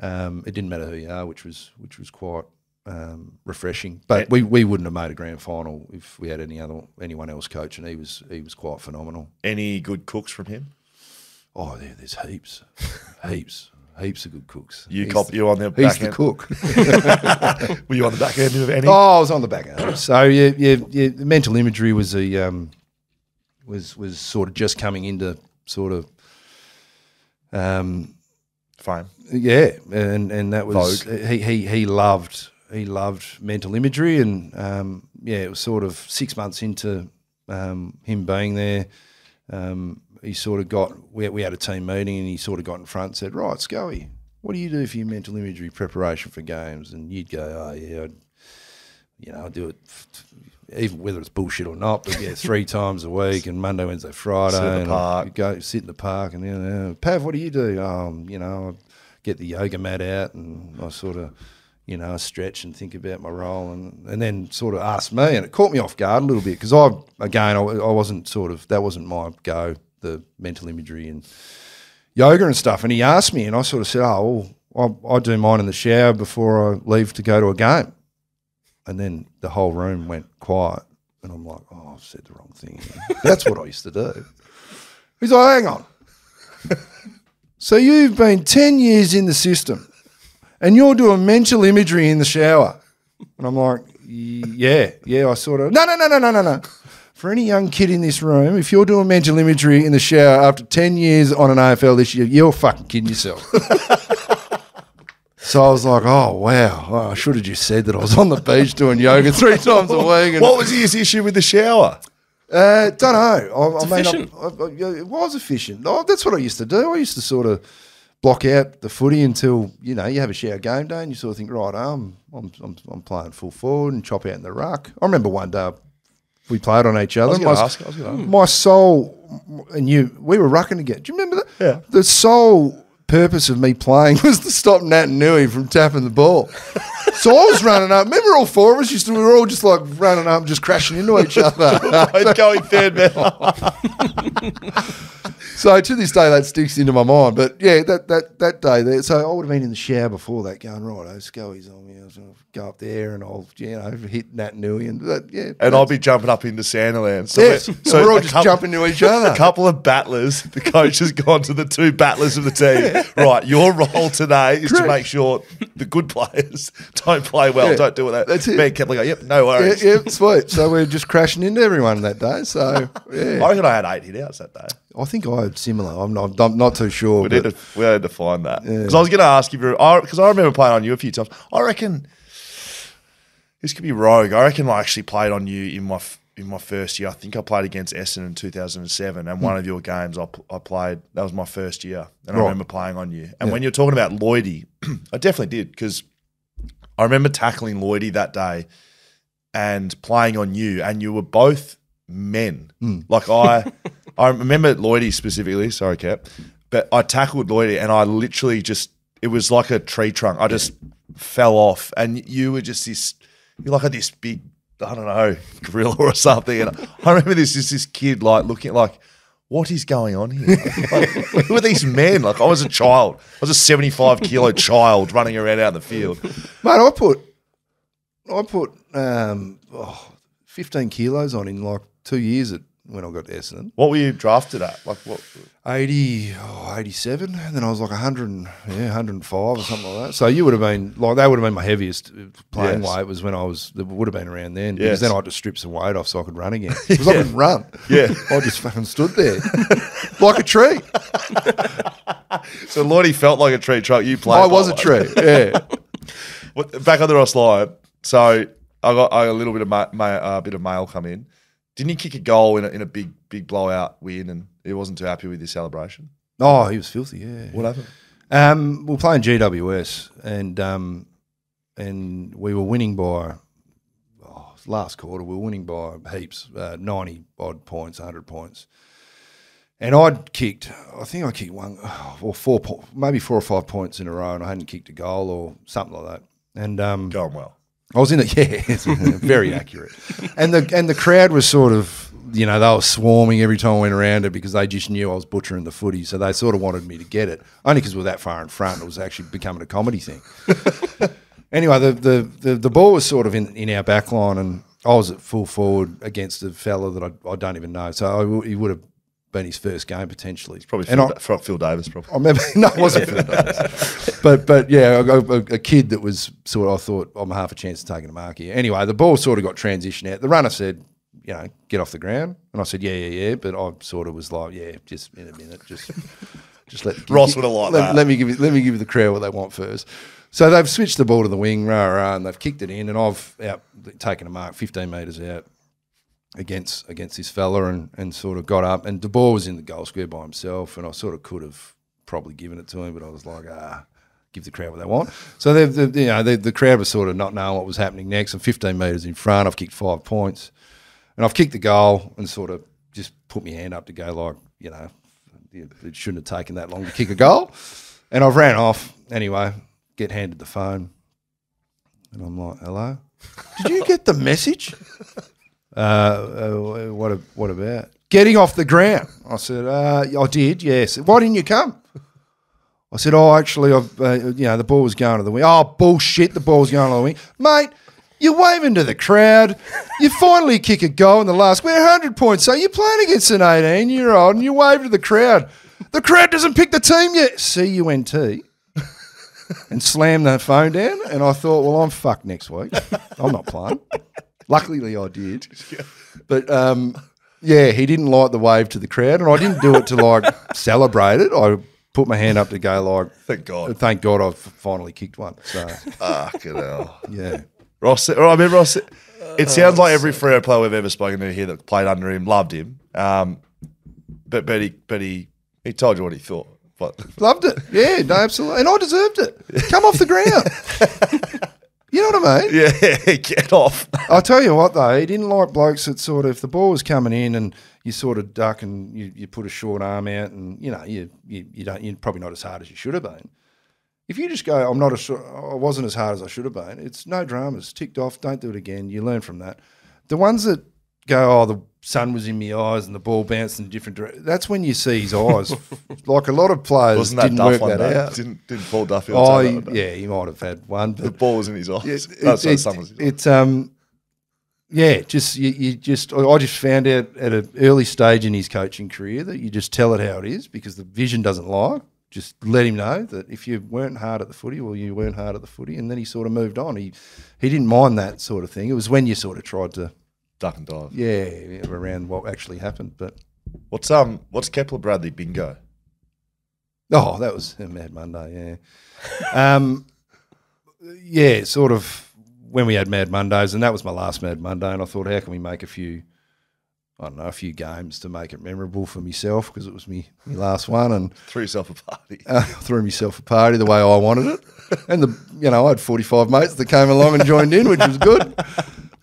um, it didn't matter who you are, which was which was quite um, refreshing. But we, we wouldn't have made a grand final if we had any other anyone else coach, and he was he was quite phenomenal. Any good cooks from him? Oh, there, there's heaps, heaps. Heaps of good cooks. You he's, cop you on the back he's end. He's the cook. Were you on the back end of any? Oh, I was on the back end. So yeah, yeah, yeah. The mental imagery was the um, was was sort of just coming into sort of um, fame. Yeah, and and that was Vogue. he he he loved he loved mental imagery, and um, yeah, it was sort of six months into um, him being there. Um, He sort of got, we had a team meeting and he sort of got in front and said, right, Scully, what do you do for your mental imagery preparation for games? And you'd go, oh, yeah, I'd, you know, I'd do it, even whether it's bullshit or not, but yeah, three times a week and Monday, Wednesday, Friday. Sit in the park. Go sit in the park and then, you know, Pav, what do you do? Um, you know, I get the yoga mat out and I sort of, you know, I stretch and think about my role and, and then sort of asked me, and it caught me off guard a little bit because I, again, I, I wasn't sort of, that wasn't my go. The mental imagery and yoga and stuff. And he asked me and I sort of said, oh, well, I, I do mine in the shower before I leave to go to a game. And then the whole room went quiet. And I'm like, oh, I've said the wrong thing. That's what I used to do. He's like, hang on. So you've been ten years in the system and you're doing mental imagery in the shower. And I'm like, yeah, yeah. I sort of, no, no, no, no, no, no, no. For any young kid in this room, if you're doing mental imagery in the shower after ten years on an A F L this year, you're fucking kidding yourself. So I was like, oh, wow. Oh, I should have just said that I was on the beach doing yoga three times a week. And what was his issue with the shower? Uh, don't know. I, I mean, I, I, it was efficient. Oh, that's what I used to do. I used to sort of block out the footy until, you know, you have a shower game day and you sort of think, right, um, I'm, I'm, I'm playing full forward and chop out in the ruck. I remember one day I we played on each other. I was my, ask, I was my soul and you, we were rucking together. Do you remember that? Yeah. The sole purpose of me playing was to stop Nat and Nui from tapping the ball. So I was running up. Remember, all four of us used to. We were all just like running up, and just crashing into each other. Going third man. So to this day, that sticks into my mind. But yeah, that that that day there. So I would have been in the shower before that, going right. Oh, Scully's on me. I'll go up there and I'll you know hit Nat Nui and that, yeah. And I'll be jumping up into Sandiland. So yes, we're, so we're all just couple, jumping into each other. A couple of battlers. The coach has gone to the two battlers of the team. right, your role today is Correct. to make sure the good players don't play well. Yeah, don't do that. That's it. Me and Kepler go, yep, no worries. Yep, yep, sweet. So we're just crashing into everyone that day. So, yeah. I reckon I had eight hit outs that day. I think I had similar. I'm not, I'm not too sure. We but, need to, we had to find that. Because yeah. I was going to ask you, because I, I remember playing on you a few times. I reckon, this could be rogue, I reckon I actually played on you in my in my first year. I think I played against Essendon in two thousand seven, and mm. one of your games I, I played, that was my first year, and right. I remember playing on you. And yeah. when you're talking about Lloydie, I definitely did, because I remember tackling Lloydie that day and playing on you, and you were both men. Mm. Like I, I remember Lloydie specifically, sorry Cap, but I tackled Lloydie and I literally just, it was like a tree trunk. I just fell off, and you were just this, you're like this big, I don't know, gorilla or something. And I remember this just this kid like looking like, what is going on here? Like, like, who are these men? Like I was a child. I was a seventy-five kilo child running around out in the field. Mate, I put I put um, oh, fifteen kilos on in like two years at, when I got to Essendon. What were you drafted at? Like what? eighty, oh, eighty-seven, and then I was like one hundred, yeah, one oh five or something like that. So you would have been, like, that would have been my heaviest playing yes. weight was when I was, it would have been around then, yes. because then I had to strip some weight off so I could run again. Because yeah. I could run. Yeah. I just fucking stood there like a tree. So Lloydie felt like a tree trunk. You played. I was a tree, yeah. Back on the Ross Lyon, so I got I got a little bit of, ma ma uh, bit of mail come in. Didn't he kick a goal in a, in a big, big blowout win, and he wasn't too happy with his celebration? Oh, he was filthy, yeah. What happened? Um, we were playing G W S, and um, and we were winning by, oh, last quarter, we were winning by heaps, uh, ninety-odd points, one hundred points. And I'd kicked, I think I kicked one or four, maybe four or five points in a row, and I hadn't kicked a goal or something like that. And um, going well. I was in it, yeah, very accurate. And the and the crowd was sort of, you know, they were swarming every time I went around it because they just knew I was butchering the footy, so they sort of wanted me to get it, only because we were that far in front. It was actually becoming a comedy thing. Anyway, the, the, the, the ball was sort of in, in our back line, and I was at full forward against a fella that I, I don't even know, so I, he would have been his first game potentially. It's probably Phil, I, Phil Davis probably. I remember, no, it wasn't Phil Davis. But, but yeah, a, a kid that was sort of, I thought, I'm half a chance of taking a mark here. Anyway, the ball sort of got transitioned out. The runner said, you know, get off the ground. And I said, yeah, yeah, yeah. But I sort of was like, yeah, just in a minute, just just let – Ross would have liked let, that. Let me, give you, let me give you the crowd what they want first. So they've switched the ball to the wing, rah, rah, and they've kicked it in, and I've out, taken a mark fifteen metres out against against this fella, and, and sort of got up, and Dodoro was in the goal square by himself, and I sort of could have probably given it to him, but I was like, ah, give the crowd what they want. So they've, they've, you know, they've, the crowd was sort of not knowing what was happening next. I'm fifteen metres in front. I've kicked five points, and I've kicked the goal and sort of just put my hand up to go like, you know, it shouldn't have taken that long to kick a goal. And I've ran off anyway, get handed the phone, and I'm like, hello? Did you get the message? Uh, uh, what what about getting off the ground? I said, uh, I did, yes. Why didn't you come? I said, oh, actually, I've, uh, you know, the ball was going to the wing. Oh, bullshit, the ball was going to the wing. Mate, you're waving to the crowd. You finally kick a goal in the last. We're one hundred points, so you're playing against an eighteen-year-old and you wave to the crowd. The crowd doesn't pick the team yet. C U N T. And slammed that phone down, and I thought, well, I'm fucked next week. I'm not playing. Luckily, I did. But, um, yeah, he didn't like the wave to the crowd, and I didn't do it to, like, celebrate it. I put my hand up to go, like, thank God. Thank God I've finally kicked one. So, fucking hell. Yeah. Ross, I remember Ross, it uh, sounds like every Freo player we've ever spoken to here that played under him loved him. Um, but but, he, but he, he told you what he thought. But. Loved it. Yeah, no, absolutely. And I deserved it. Come off the ground. You know what I mean? Yeah, get off. I'll tell you what, though. He didn't like blokes that sort of, if the ball was coming in and you sort of duck and you, you put a short arm out and, you know, you, you, you don't, you're probably not as hard as you should have been. If you just go, I'm not as, I wasn't as hard as I should have been, it's no dramas. Ticked off, don't do it again. You learn from that. The ones that go, oh, the sun was in my eyes and the ball bounced in a different direction, that's when you see his eyes. Like a lot of players Wasn't that didn't Duff work that day? out. Didn't, didn't Paul Duffy oh, that one yeah, he might have had one. But the ball was in his eyes. It, it, no, sorry, it, sun was in his eyes. It's, um, yeah, just, you, you just, I just found out at an early stage in his coaching career that you just tell it how it is because the vision doesn't lie. just let him know that if you weren't hard at the footy, well, you weren't hard at the footy. And then he sort of moved on. He he didn't mind that sort of thing. It was when you sort of tried to duck and dive, yeah, around what actually happened. But what's um what's Kepler Bradley bingo? Oh, that was a Mad Monday, yeah. um, yeah, sort of when we had Mad Mondays, and that was my last Mad Monday, and I thought, how can we make a few, I don't know, a few games to make it memorable for myself, because it was me, my last one. And threw yourself a party. Uh, threw myself a party the way I wanted it. And, the you know, I had forty-five mates that came along and joined in, which was good.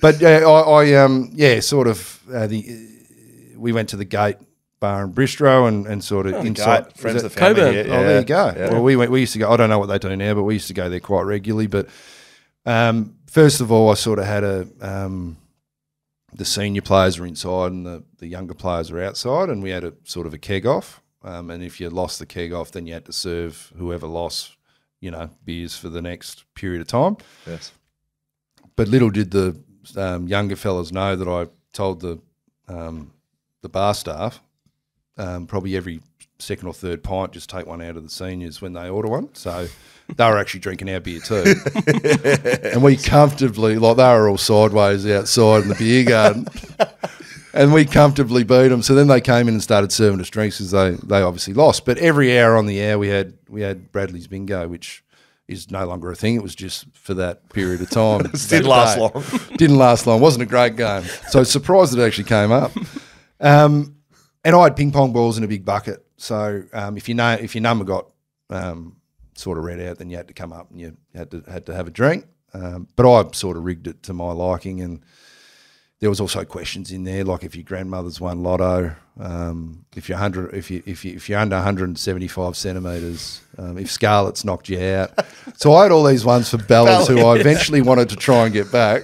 But, yeah, I, I um, yeah, sort of uh, the uh, we went to the Gate Bar in Bristro and, and sort of oh, inside friends of the family. Yeah, yeah. Oh, there you go. Yeah. Well, we went. We used to go. I don't know what they do now, but we used to go there quite regularly. But um, first of all, I sort of had a um, the senior players were inside and the, the younger players were outside, and we had a sort of a keg off. Um, and if you lost the keg off, then you had to serve whoever lost, you know, beers for the next period of time. Yes. But little did the um, younger fellas know that I told the um, the bar staff. Um, probably every second or third pint, just take one out of the seniors when they order one. So they were actually drinking our beer too. And we comfortably, like they were all sideways outside in the beer garden. And we comfortably beat them. So then they came in and started serving us drinks because they, they obviously lost. But every hour on the hour we had we had Bradley's Bingo, which is no longer a thing. It was just for that period of time. It didn't last long. Didn't last long. Wasn't a great game. So surprised it actually came up. Um And I had ping pong balls in a big bucket. So um, if you know if your number got um, sort of read out, then you had to come up and you had to had to have a drink. Um, but I sort of rigged it to my liking, and there was also questions in there like if your grandmother's won lotto, um, if you're hundred, if you if you if you're under one hundred seventy-five centimetres, um, if Scarlett's knocked you out. So I had all these ones for Bellas, who I eventually wanted to try and get back.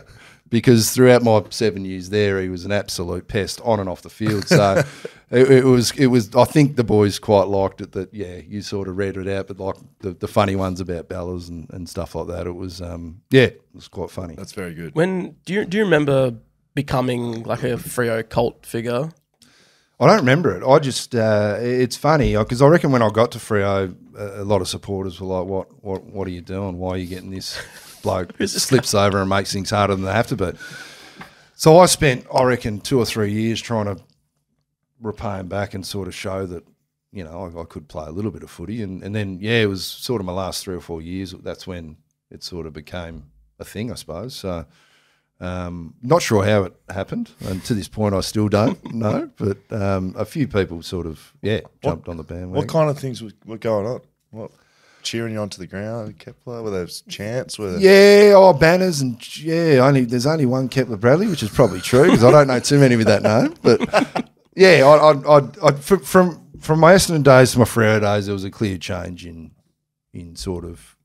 Because throughout my seven years there, he was an absolute pest on and off the field. So it, it was, it was. I think the boys quite liked it. That yeah, you sort of read it out, but like the, the funny ones about Bellas and, and stuff like that. It was um, yeah, it was quite funny. That's very good. When do you do you remember becoming like a Freo cult figure? I don't remember it. I just uh, it's funny because I reckon when I got to Freo, a lot of supporters were like, "What what what are you doing? Why are you getting this?" bloke slips over and makes things harder than they have to be. So I spent, I reckon, two or three years trying to repay him back and sort of show that, you know, I, I could play a little bit of footy. And, and then, yeah, it was sort of my last three or four years. That's when it sort of became a thing, I suppose. So um, not sure how it happened. And to this point, I still don't know. But um, a few people sort of, yeah, jumped what, on the bandwagon. What kind of things were, were going on? What? Cheering you onto the ground, Kepler? Were those chants? Were there... Yeah, oh, banners and yeah. Only there's only one Kepler Bradley, which is probably true because I don't know too many with that name. But yeah, I, I, I, I from from my Essendon days to my Freo days, there was a clear change in in sort of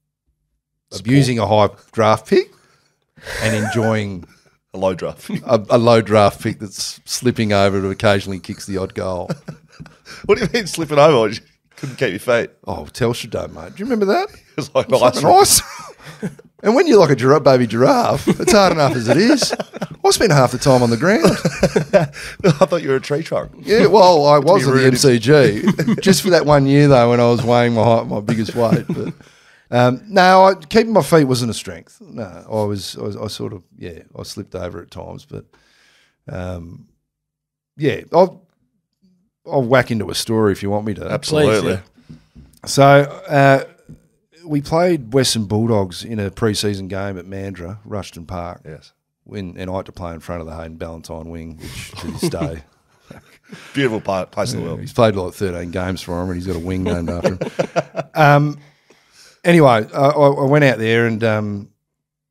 Support. abusing a high draft pick and enjoying a low draft, a, a low draft pick that's slipping over to occasionally kicks the odd goal. What do you mean slipping over? Couldn't keep your feet. Oh, Telstra Dome, mate. Do you remember that? It was like ice. Nice. And when you're like a giraffe, baby giraffe, it's hard enough as it is. I spent half the time on the ground. I thought you were a tree trunk. Yeah, well, I was at the M C G. Just for that one year, though, when I was weighing my height, my biggest weight. But um, no, I, keeping my feet wasn't a strength. No, I was, I was, I sort of, yeah, I slipped over at times. But um, yeah, I've. I'll whack into a story if you want me to. Absolutely. Please, yeah. So uh, we played Western Bulldogs in a pre-season game at Mandurah, Rushton Park. Yes. When, and I had to play in front of the Hayden Ballantyne wing, which to this day. Beautiful place in the world. He's played like thirteen games for him and he's got a wing named after him. Um, anyway, I, I went out there and um,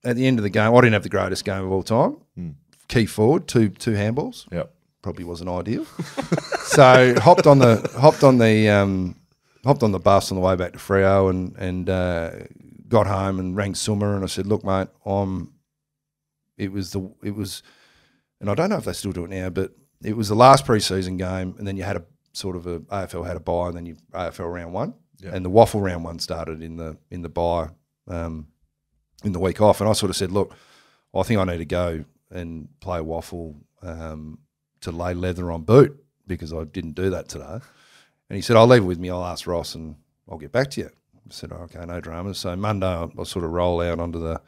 at the end of the game, I didn't have the greatest game of all time. Mm. Key forward, two two handballs. Yep. Probably wasn't ideal. So hopped on the hopped on the um, hopped on the bus on the way back to Freo and and uh, got home and rang Summer and I said, look, mate, I'm. It was the it was, and I don't know if they still do it now, but it was the last preseason game, and then you had a sort of a A F L had a bye, and then you A F L round one, yeah. And the waffle round one started in the in the bye, um, in the week off, and I sort of said, look, I think I need to go and play waffle. Um, to lay leather on boot because I didn't do that today. And he said, I'll leave it with me. I'll ask Ross and I'll get back to you. I said, oh, okay, no dramas. So Monday I'll, I'll sort of roll out onto the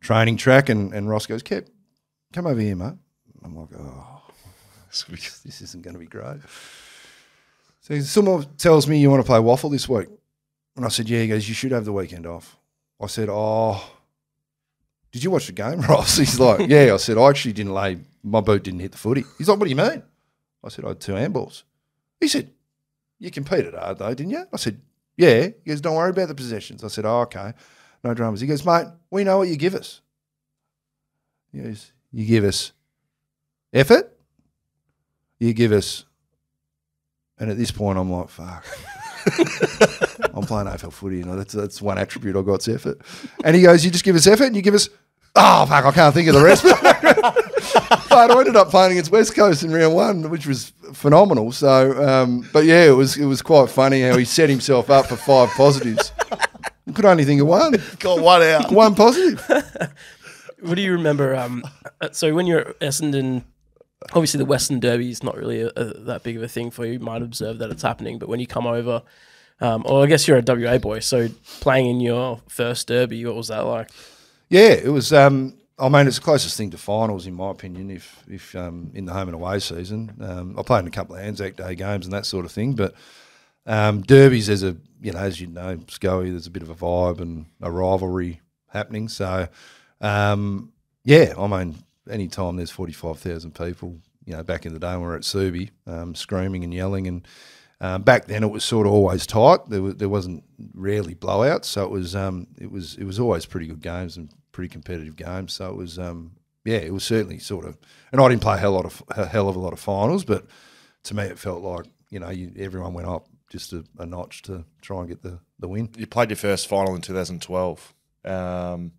training track and, and Ross goes, Kep, come over here, mate. I'm like, oh, this isn't going to be great. So someone tells me you want to play waffle this week. And I said, yeah. He goes, you should have the weekend off. I said, oh, did you watch the game, Ross? He's like, yeah. I said, I actually didn't lay, my boot didn't hit the footy. He's like, what do you mean? I said, I had two handballs. He said, you competed hard though, didn't you? I said, yeah. He goes, don't worry about the possessions. I said, oh, okay. No dramas. He goes, mate, we know what you give us. He goes, you give us effort. You give us. And at this point, I'm like, fuck. I'm playing A F L footy, you know, that's that's one attribute I got's effort. And he goes, you just give us effort and you give us, oh, fuck, I can't think of the rest. But I ended up playing against West Coast in round one, which was phenomenal. So, um, but yeah, it was it was quite funny how he set himself up for five positives. Could only think of one. Got one out. One positive. What do you remember? Um, so when you're at Essendon, obviously the Western Derby is not really a, a, that big of a thing for you. You might observe that it's happening, but when you come over, um, or I guess you're a W A boy, so playing in your first Derby, what was that like? Yeah, it was. Um, I mean, it's the closest thing to finals in my opinion. If if um, in the home and away season, um, I played in a couple of Anzac Day games and that sort of thing, but um, derbies, there's a you know as you know, Scoey, there's a bit of a vibe and a rivalry happening. So um, yeah, I mean, any time there's forty-five thousand people, you know, back in the day when we were at Subi, um, screaming and yelling. And um, back then it was sort of always tight. There, was, there wasn't rarely blowouts. So it was, um, it was, it was always pretty good games and pretty competitive games. So it was, um, yeah, it was certainly sort of, and I didn't play a hell, lot of, a hell of a lot of finals, but to me it felt like, you know, you, everyone went up just a, a notch to try and get the, the win. You played your first final in two thousand twelve. Um,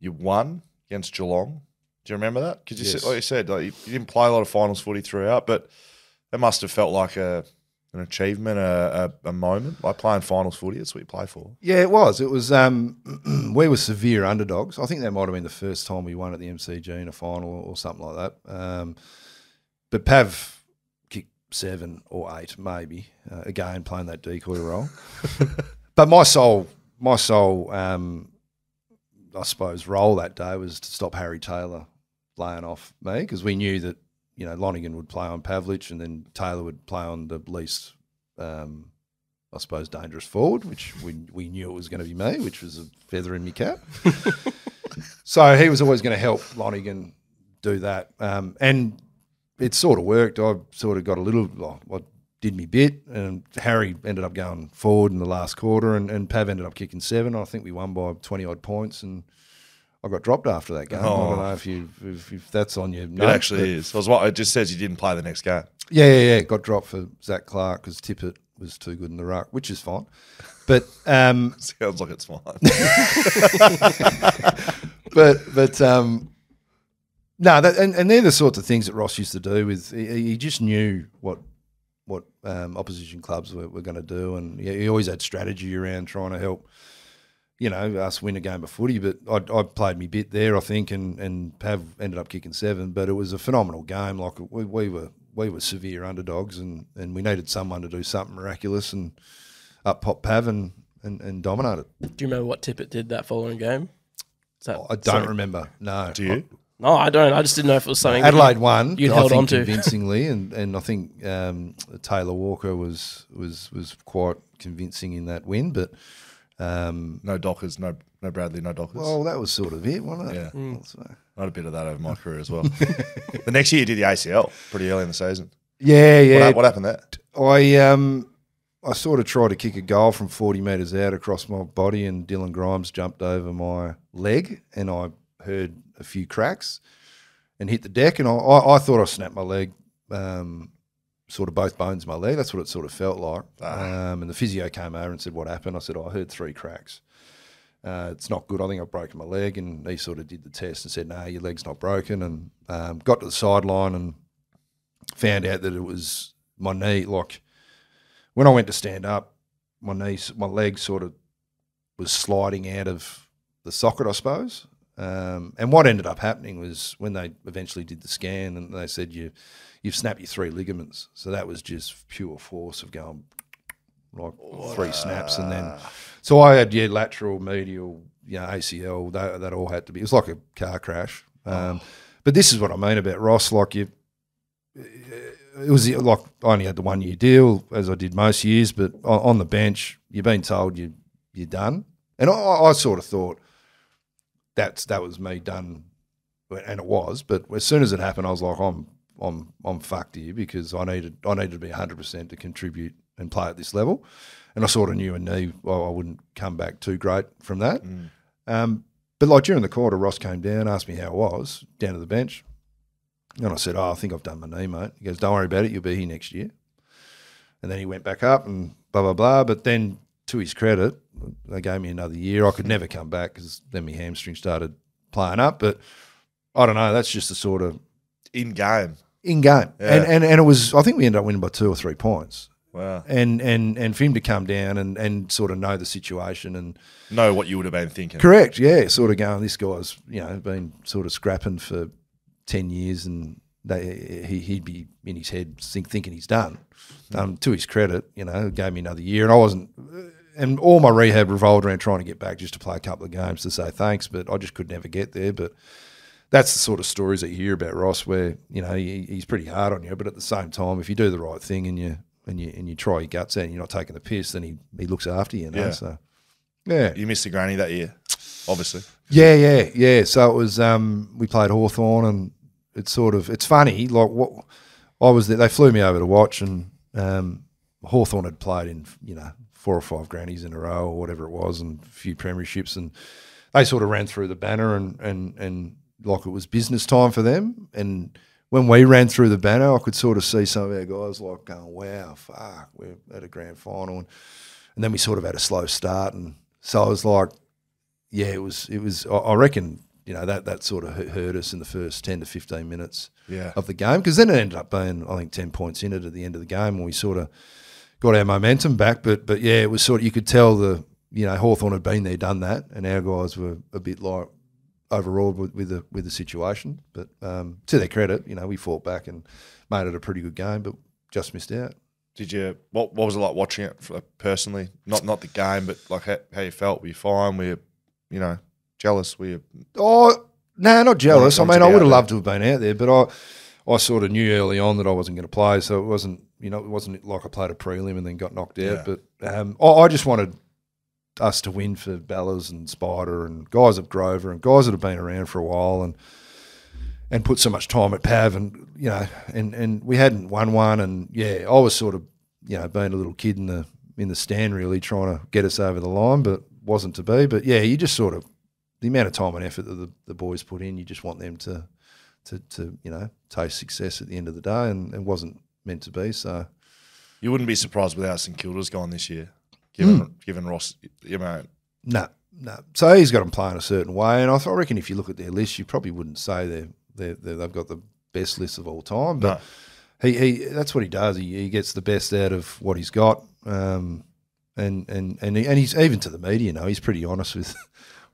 you won against Geelong. Do you remember that? Because you yes. said, like you said, like you, you didn't play a lot of finals footy throughout, but it must have felt like a an achievement, a, a, a moment. Like playing finals footy, that's what you play for. Yeah, it was. It was. Um, we were severe underdogs. I think that might have been the first time we won at the M C G in a final or something like that. Um, but Pav kicked seven or eight, maybe uh, again playing that decoy role. But my soul, my soul, um, I suppose, role that day was to stop Harry Taylor laying off me, because we knew that, you know, Lonegan would play on Pavlich and then Taylor would play on the least, um, I suppose, dangerous forward, which we we knew it was going to be me, which was a feather in my cap. So he was always going to help Lonegan do that. Um, and it sort of worked. I sort of got a little, well, I did me bit, and Harry ended up going forward in the last quarter, and, and Pav ended up kicking seven. I think we won by twenty odd points, and I got dropped after that game. Oh. I don't know if you if, if that's on your note. It actually is. It, was what, it just says you didn't play the next game. Yeah, yeah, yeah. Got dropped for Zach Clark because Tippett was too good in the ruck, which is fine. But um, sounds like it's fine. but but um, no, that, and, and they're the sorts of things that Ross used to do. With he, he just knew what what um, opposition clubs were, were going to do, and yeah, he always had strategy around trying to help, you know, us win a game of footy. But I, I played me bit there, I think, and, and Pav ended up kicking seven. But it was a phenomenal game. Like we, we were we were severe underdogs, and, and we needed someone to do something miraculous, and up popped Pav and, and, and dominated. Do you remember what Tippett did that following game? That oh, I don't something? remember, no. Do you? I, No, I don't. I just didn't know if it was something. Adelaide won. You held on to convincingly, and and I think um, Taylor Walker was was was quite convincing in that win. But um, no Dockers, no no Bradley, no Dockers. Well, that was sort of it, wasn't it? Yeah, mm. I had a bit of that over my career as well. The next year you did the A C L pretty early in the season. Yeah, yeah. What, what happened there? I um I sort of tried to kick a goal from forty metres out across my body, and Dylan Grimes jumped over my leg, and I heard a few cracks and hit the deck, and I, I, I thought I snapped my leg, um, sort of both bones of my leg. That's what it sort of felt like. Ah. Um, and the physio came over and said, what happened? I said, oh, I heard three cracks. Uh, it's not good. I think I've broken my leg. And he sort of did the test and said, no, nah, your leg's not broken. And um, got to the sideline and found out that it was my knee. Like when I went to stand up, my knee, my leg sort of was sliding out of the socket, I suppose. Um, and what ended up happening was when they eventually did the scan and they said, you, you've snapped your three ligaments. So that was just pure force of going like oh, three snaps, and then so I had yeah lateral, medial, you know, A C L. That, that all had to be. It was like a car crash. Um, oh. But this is what I mean about Ross. Like you, it was like I only had the one year deal as I did most years, but on the bench you've been told you you're done, and I, I sort of thought that's that was me done, and it was. But as soon as it happened, I was like, I'm I'm I'm fucked here because I needed I needed to be one hundred percent to contribute and play at this level, and I sort of knew and knew well, I wouldn't come back too great from that. Mm. Um, but like during the quarter, Ross came down, asked me how I was down to the bench, and I said, "Oh, I think I've done my knee, mate." He goes, "Don't worry about it. You'll be here next year." And then he went back up and blah blah blah. But then, to his credit, they gave me another year. I could never come back because then my hamstring started playing up. But I don't know. That's just the sort of in game. In game, yeah. and, and and it was. I think we ended up winning by two or three points. Wow! And and and for him to come down and and sort of know the situation and know what you would have been thinking. Correct. Yeah. Sort of going. This guy's you know been sort of scrapping for ten years, and they, he he'd be in his head think, thinking he's done. Mm. Um, to his credit, you know, gave me another year, and I wasn't. And all my rehab revolved around trying to get back just to play a couple of games to say thanks, but I just could never get there. But that's the sort of stories that you hear about Ross, where you know he, he's pretty hard on you, but at the same time, if you do the right thing and you and you and you try your guts out and you're not taking the piss, then he he looks after you. You know? Yeah. So, yeah, you missed the granny that year, obviously. Yeah, yeah, yeah. So it was um, we played Hawthorn, and it's sort of it's funny. Like what I was there, they flew me over to watch, and um, Hawthorn had played in you know four or five grannies in a row or whatever it was, and a few premierships, and they sort of ran through the banner and and and. Like it was business time for them, and when we ran through the banner, I could sort of see some of our guys like going, "Wow, fuck, we're at a grand final," and, and then we sort of had a slow start, and so I was like, "Yeah, it was, it was." I, I reckon you know that that sort of hurt us in the first ten to fifteen minutes yeah. of the game, because then it ended up being I think ten points in it at the end of the game, and we sort of got our momentum back. But but yeah, it was sort of you could tell the you know Hawthorn had been there, done that, and our guys were a bit like. Overawed with, with the with the situation, but um, to their credit, you know, we fought back and made it a pretty good game, but just missed out. Did you? What What was it like watching it for, like, personally? Not not the game, but like how, how you felt. Were you fine? Were you, you know, jealous? Were you? Oh no, nah, not jealous. I mean, I would have loved to have been out there, but I I sort of knew early on that I wasn't going to play, so it wasn't you know it wasn't like I played a prelim and then got knocked out. Yeah. But um, I, I just wanted. Us to win for Bellas and Spider and guys at Grover and guys that have been around for a while and and put so much time at Pav and you know and and we hadn't won one and yeah I was sort of you know being a little kid in the in the stand really trying to get us over the line but wasn't to be but yeah you just sort of the amount of time and effort that the, the boys put in you just want them to to to you know taste success at the end of the day and it wasn't meant to be so you wouldn't be surprised without St Kilda's gone this year. Given, mm. given Ross, you know. No, no. So he's got them playing a certain way. And I, th I reckon if you look at their list, you probably wouldn't say they're, they're, they're, they've got the best list of all time. But no. he, he that's what he does. He, he gets the best out of what he's got. Um, and, and, and, he, and he's even to the media, you know, he's pretty honest with,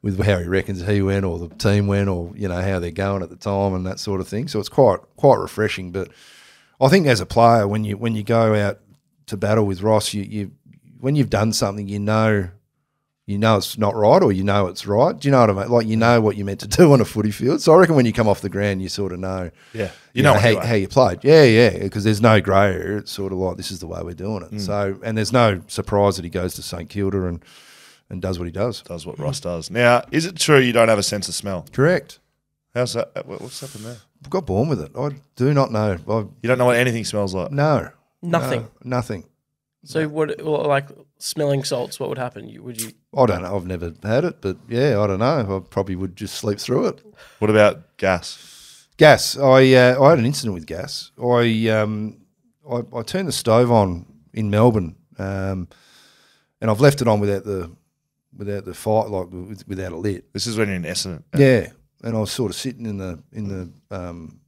with how he reckons he went or the team went or, you know, how they're going at the time and that sort of thing. So it's quite quite refreshing. But I think as a player, when you when you go out to battle with Ross, you you – when you've done something, you know, you know it's not right, or you know it's right. Do you know what I mean? Like you know what you're meant to do on a footy field. So I reckon when you come off the ground, you sort of know, yeah, you, you know, know how, how you played. Yeah, yeah, because there's no grey area. It's sort of like this is the way we're doing it. Mm. So and there's no surprise that he goes to St Kilda and and does what he does. Does what Ross does. Now, is it true you don't have a sense of smell? Correct. How's that? What's happened there? I got born with it. I do not know. I, you don't know what anything smells like. No, nothing. No, nothing. So what, like smelling salts, what would happen? You, would you? I don't know. I've never had it, but yeah, I don't know. I probably would just sleep through it. What about gas? Gas. I uh, I had an incident with gas. I um I, I turned the stove on in Melbourne, um, and I've left it on without the without the fire, like without a lit. This is when you're in Essendon. Yeah, and I was sort of sitting in the in the um.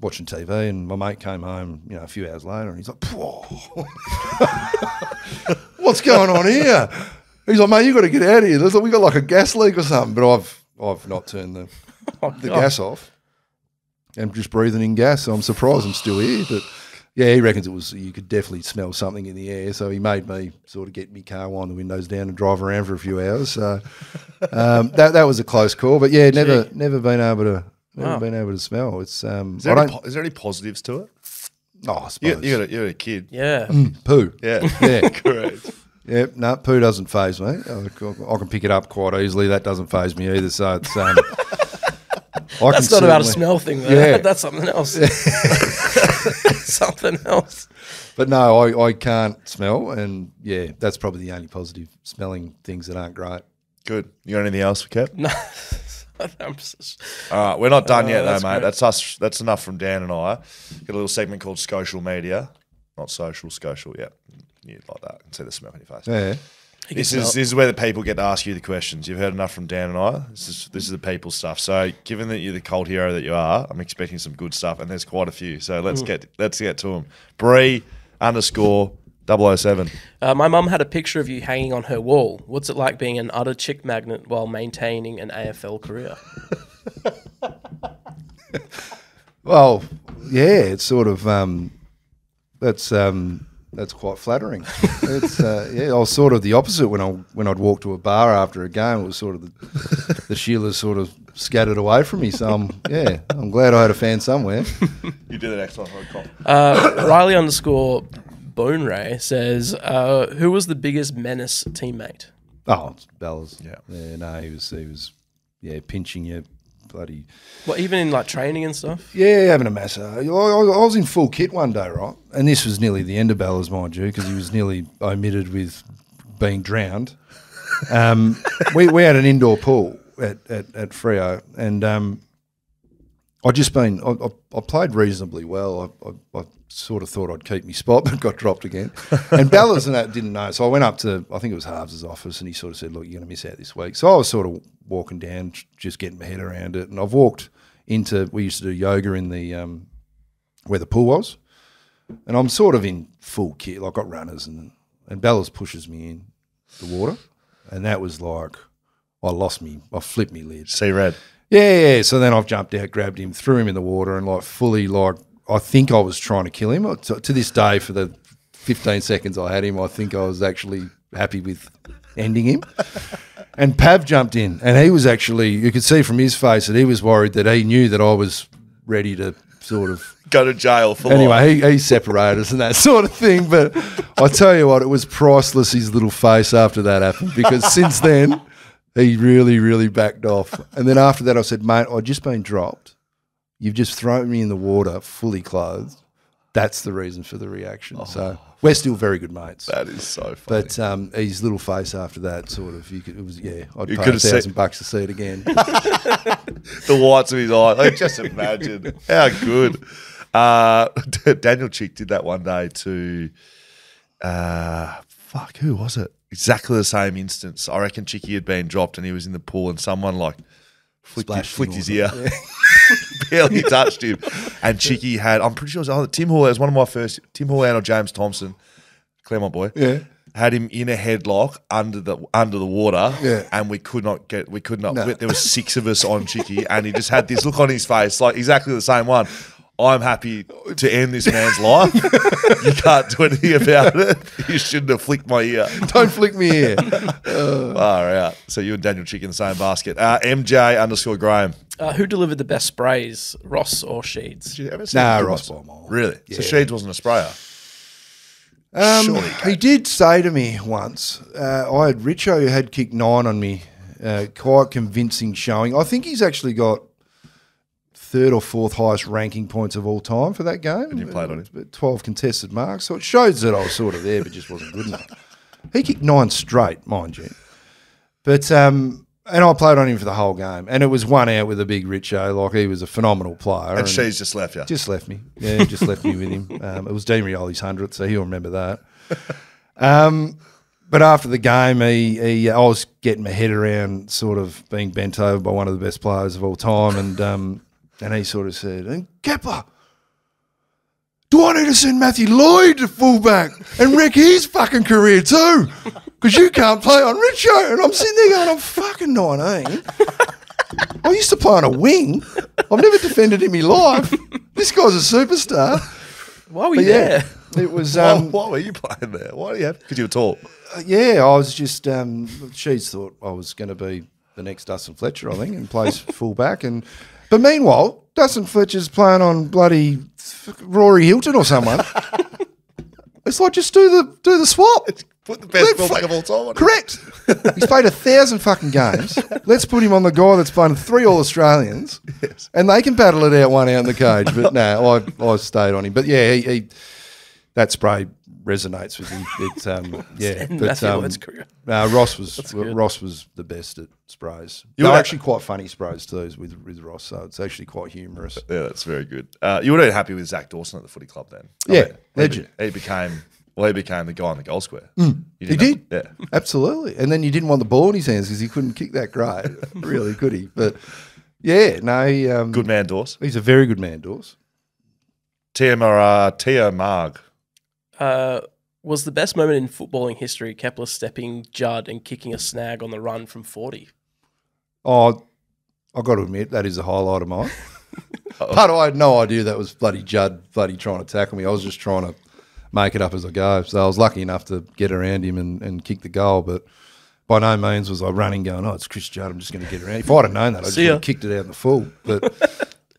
watching T V, and my mate came home, you know, a few hours later, and he's like, "What's going on here?" He's like, "Mate, you got to get out of here. There's like we got like a gas leak or something." But I've I've not turned the oh, the God. gas off. I'm just breathing in gas, so I'm surprised I'm still here. But Yeah, he reckons it was. You could definitely smell something in the air, so he made me sort of get my car wine, the windows down, and drive around for a few hours. So um, that that was a close call, but yeah, never Gee. never been able to never wow. been able to smell. It's um, is there, any, po is there any positives to it? Oh, I suppose you, you're, a, you're a kid. Yeah, mm, poo. Yeah, yeah, correct. Yep, yeah, no, poo doesn't faze me. I, I can pick it up quite easily. That doesn't faze me either. So it's um, I that's not about a smell thing. Though. Yeah, that's something else. Yeah. Something else. But no, I, I can't smell, and yeah, that's probably the only positive, smelling things that aren't great. Good. You got anything else for Kev? No. I'm just... All right, we're not done uh, yet, though, mate. Great. That's us. That's enough from Dan and I. Got a little segment called Social Media. Not social, social. Yeah, yeah, like that. I can see the smoke in your face. Yeah. This is this is where the people get to ask you the questions. You've heard enough from Dan and I. This is this is the people stuff. So, given that you're the cult hero that you are, I'm expecting some good stuff, and there's quite a few. So let's Ooh. get let's get to them. Bree underscore double oh seven. Uh, my mum had a picture of you hanging on her wall. What's it like being an utter chick magnet while maintaining an A F L career? Well, yeah, it's sort of um, that's. Um, That's quite flattering. It's, uh, yeah, I was sort of the opposite when I when I'd walk to a bar after a game. It was sort of the, the Sheila's sort of scattered away from me. So I'm, yeah, I'm glad I had a fan somewhere. You do that excellent. Uh, Riley underscore Bone Ray says, uh, "Who was the biggest menace teammate?" Oh, it's Bellas. Yeah, yeah. No, he was. He was. Yeah, pinching you. Bloody. Well, even in like training and stuff? Yeah, having a massage. I, I, I was in full kit one day, right? And this was nearly the end of Bellas, mind you, because he was nearly omitted with being drowned. Um, we, we had an indoor pool at, at, at Freo, and um, I just been, I, I, I played reasonably well. I, I, I sort of thought I'd keep my spot, but got dropped again. And Bellas and that didn't know. So I went up to, I think it was Harves's office, and he sort of said, look, you're going to miss out this week. So I was sort of walking down, just getting my head around it. And I've walked into, we used to do yoga in the, um, where the pool was. And I'm sort of in full kit. Like, I've got runners, and, and Bellas pushes me in the water. And that was like, I lost me, I flipped me lid. See red. Yeah, yeah. So then I've jumped out, grabbed him, threw him in the water, and like fully like, I think I was trying to kill him. To, to this day, for the fifteen seconds I had him, I think I was actually happy with ending him. And Pav jumped in, and he was actually, you could see from his face that he was worried that he knew that I was ready to sort of go to jail for anyway, life. Anyway, he, he separated us and that sort of thing. But I tell you what, it was priceless, his little face after that happened, because since then he really, really backed off. And then after that I said, mate, I'd just been dropped. You've just thrown me in the water fully clothed. That's the reason for the reaction. Oh. So we're still very good mates. That is so funny. But um, his little face after that, sort of, you could, it was, yeah, I'd you pay a thousand bucks to see it again. The whites of his eyes. Like, just imagine. How good. Uh, Daniel Chick did that one day to, uh, fuck, who was it? Exactly the same instance. I reckon Chicky had been dropped and he was in the pool, and someone like flicked, his, flicked his ear. Yeah. Barely touched him. And Chicky had, I'm pretty sure it was oh, Tim Hall. It was one of my first, Tim Hall or James Thompson, Claremont boy. Yeah. Had him in a headlock under the under the water. Yeah. And we could not get, we could not, no. we, there were six of us on Chicky, and he just had this look on his face, like exactly the same one. I'm happy to end this man's life. You can't do anything about it. You shouldn't have flicked my ear. Don't flick me ear. Uh. Far out. So you and Daniel Chick in the same basket. Uh, M J underscore Graham. Uh, who delivered the best sprays, Ross or Sheeds? No, nah, Ross. Really? Yeah. So Sheeds wasn't a sprayer? Um, Surely. He did say to me once, uh, I had Richo who had kicked nine on me. Uh, quite convincing showing. I think he's actually got third or fourth highest ranking points of all time for that game. And you played on it. twelve contested marks. So it shows that I was sort of there, but just wasn't good enough. He kicked nine straight, mind you. But, um, and I played on him for the whole game. And it was one out with a big Richo. Like, he was a phenomenal player. And, and she's just left you. Just left me. Yeah, just left me with him. Um, it was Dean Rioli's hundredth, so he'll remember that. Um, but after the game, he, he, I was getting my head around sort of being bent over by one of the best players of all time. And, um, And he sort of said, and Kepler, do I need to send Matthew Lloyd to fullback and wreck his fucking career too? Because you can't play on Richo. And I'm sitting there going, I'm fucking nineteen. I used to play on a wing. I've never defended in my life. This guy's a superstar. Why were you yeah, there? It was. Um, why, why were you playing there? Why do you have? Because you were tall. Uh, yeah, I was just. Um, she's thought I was going to be the next Dustin Fletcher, I think, and plays fullback. And but meanwhile, Dustin Fletcher's playing on bloody Rory Hilton or someone. It's like just do the do the swap. Put the best fullback of all time on correct. Him. He's played a thousand fucking games. Let's put him on the guy that's playing three All-Australians. Yes. And they can battle it out one out in the cage. But no, I, I stayed on him. But yeah, he, he that spray resonates with him. It, um, yeah, but um, uh, Ross was that's Ross good. was the best at sprays. You They're actually quite funny sprays too with with Ross, so it's actually quite humorous. Yeah, that's very good. Uh, you were happy with Zach Dawson at the footy club then? Yeah, I mean, legend. He, be, he became. Well, he became the guy on the goal square. Mm. He did, to, yeah, absolutely. And then you didn't want the ball in his hands because he couldn't kick that great, really, could he? But yeah, no, he, um, good man, Dawes. He's a very good man, Dawes. T M R, Tia Marg. Uh, was the best moment in footballing history Kepler stepping Judd and kicking a snag on the run from forty? Oh, I've got to admit that is a highlight of mine. Uh-oh. But I had no idea that was bloody Judd, bloody trying to tackle me. I was just trying to make it up as I go. So I was lucky enough to get around him and, and kick the goal, but by no means was I running going, oh, it's Chris Judd, I'm just going to get around. If I'd have known that, I just would have kicked it out in the full. But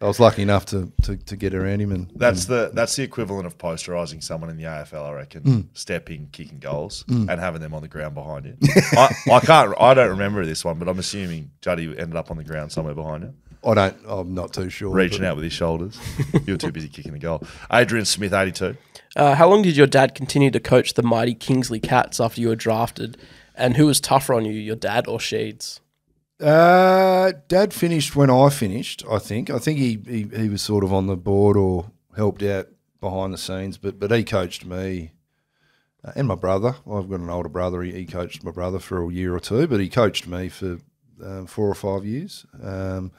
I was lucky enough to, to, to get around him. And That's and, the that's the equivalent of posterising someone in the A F L, I reckon, mm. stepping, kicking goals mm. and having them on the ground behind you. I, I can't. I don't remember this one, but I'm assuming Juddy ended up on the ground somewhere behind him. I don't, I'm not too sure. Reaching out with his shoulders. You were too busy kicking the goal. Adrian Smith, eighty-two. Uh, how long did your dad continue to coach the mighty Kingsley Cats after you were drafted? And who was tougher on you, your dad or Sheeds? Uh, dad finished when I finished, I think. I think he, he, he was sort of on the board or helped out behind the scenes, but, but he coached me uh, and my brother. I've got an older brother. He, he coached my brother for a year or two, but he coached me for um, four or five years. Um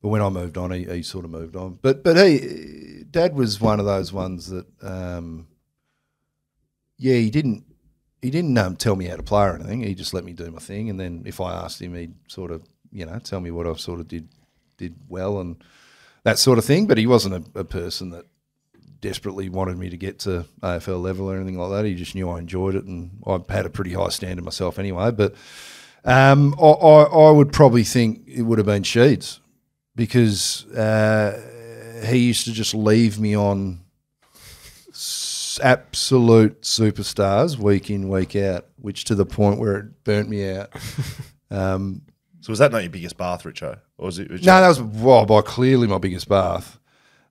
But when I moved on, he, he sort of moved on. But but he, Dad was one of those ones that, um, yeah, he didn't he didn't um, tell me how to play or anything. He just let me do my thing, and then if I asked him, he'd sort of you know tell me what I sort of did did well and that sort of thing. But he wasn't a, a person that desperately wanted me to get to A F L level or anything like that. He just knew I enjoyed it, and I had a pretty high standard myself anyway. But um, I, I I would probably think it would have been Sheeds. Because uh, he used to just leave me on s absolute superstars week in, week out, which to the point where it burnt me out. Um, so was that not your biggest bath, Richo? Or was it, was no, that was well, by clearly my biggest bath.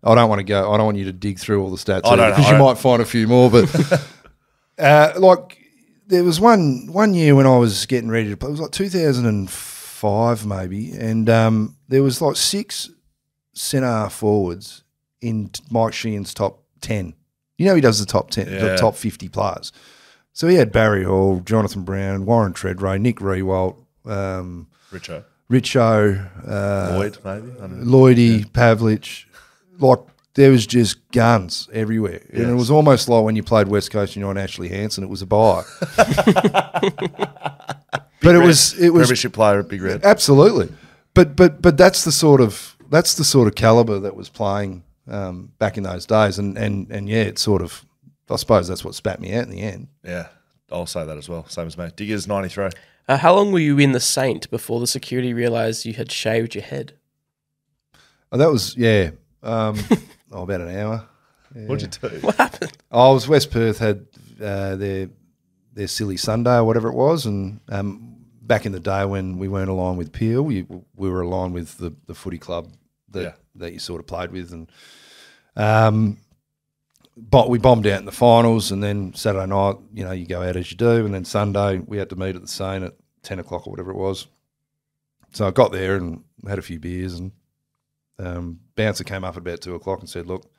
I don't want to go. I don't want you to dig through all the stats either, because you might find a few more. But uh, like there was one one year when I was getting ready to play. It was like two thousand five maybe, and um, there was like six centre forwards in Mike Sheehan's top ten. You know he does the top ten, yeah. the top fifty players. So he had Barry Hall, Jonathan Brown, Warren Tredrea, Nick Riewoldt, um, Richo, Richo, uh, Lloyd maybe, Lloydie, yeah. Pavlich. Like there was just guns everywhere, yes. and it was almost like when you played West Coast and you're on Ashley Hanson, it was a bye. But it was it was premiership player at Big Red, absolutely. But but but that's the sort of that's the sort of caliber that was playing um, back in those days, and and and yeah, it's sort of I suppose that's what spat me out in the end. Yeah, I'll say that as well. Same as me. Diggers ninety three. Uh, how long were you in the Saint before the security realised you had shaved your head? Oh, that was yeah, um, oh, about an hour. Yeah. What did you do? What happened? Oh, I was West Perth had uh, their their silly Sunday or whatever it was, and. Um, Back in the day when we weren't aligned with Peel, we, we were aligned with the, the footy club that, yeah. that you sort of played with. And um, but we bombed out in the finals, and then Saturday night, you know, you go out as you do, and then Sunday we had to meet at the Seine at ten o'clock or whatever it was. So I got there and had a few beers, and um, bouncer came up at about two o'clock and said, look,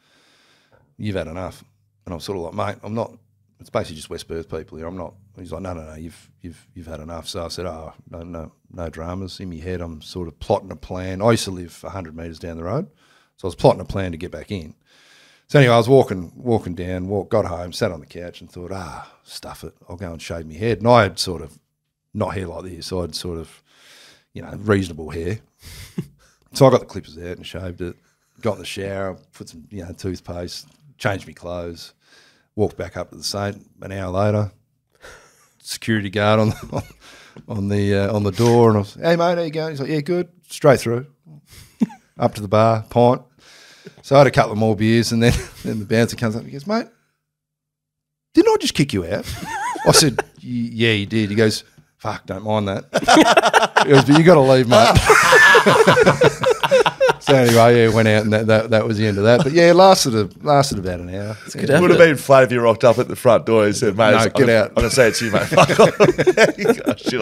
you've had enough. And I'm sort of like, mate, I'm not – it's basically just West Perth people here. I'm not – He's like, no, no, no, you've you've you've had enough. So I said, oh, no, no, no dramas. In my head, I'm sort of plotting a plan. I used to live a hundred metres down the road, so I was plotting a plan to get back in. So anyway, I was walking walking down, walk, got home, sat on the couch, and thought, ah, stuff it, I'll go and shave my head. And I had sort of not hair like this, so I'd sort of, you know, reasonable hair. So I got the clippers out and shaved it. Got in the shower, put some, you know, toothpaste, changed me clothes, walked back up to the state an hour later, security guard on the, on the uh, on the door, and I was, hey mate, how you going? He's like, yeah, good. Straight through, up to the bar, pint. So I had a couple of more beers, and then then the bouncer comes up and he goes, mate, didn't I just kick you out? I said, yeah, you did. He goes, fuck, don't mind that. He goes, but you got to leave, mate. So anyway, yeah, went out, and that, that that was the end of that. But yeah, it lasted a, lasted about an hour. Yeah. It would have been flat if you rocked up at the front door and said, mate, no, get I'm, out. I'm going to say it's you, mate. Fuck off. Oh, shit, I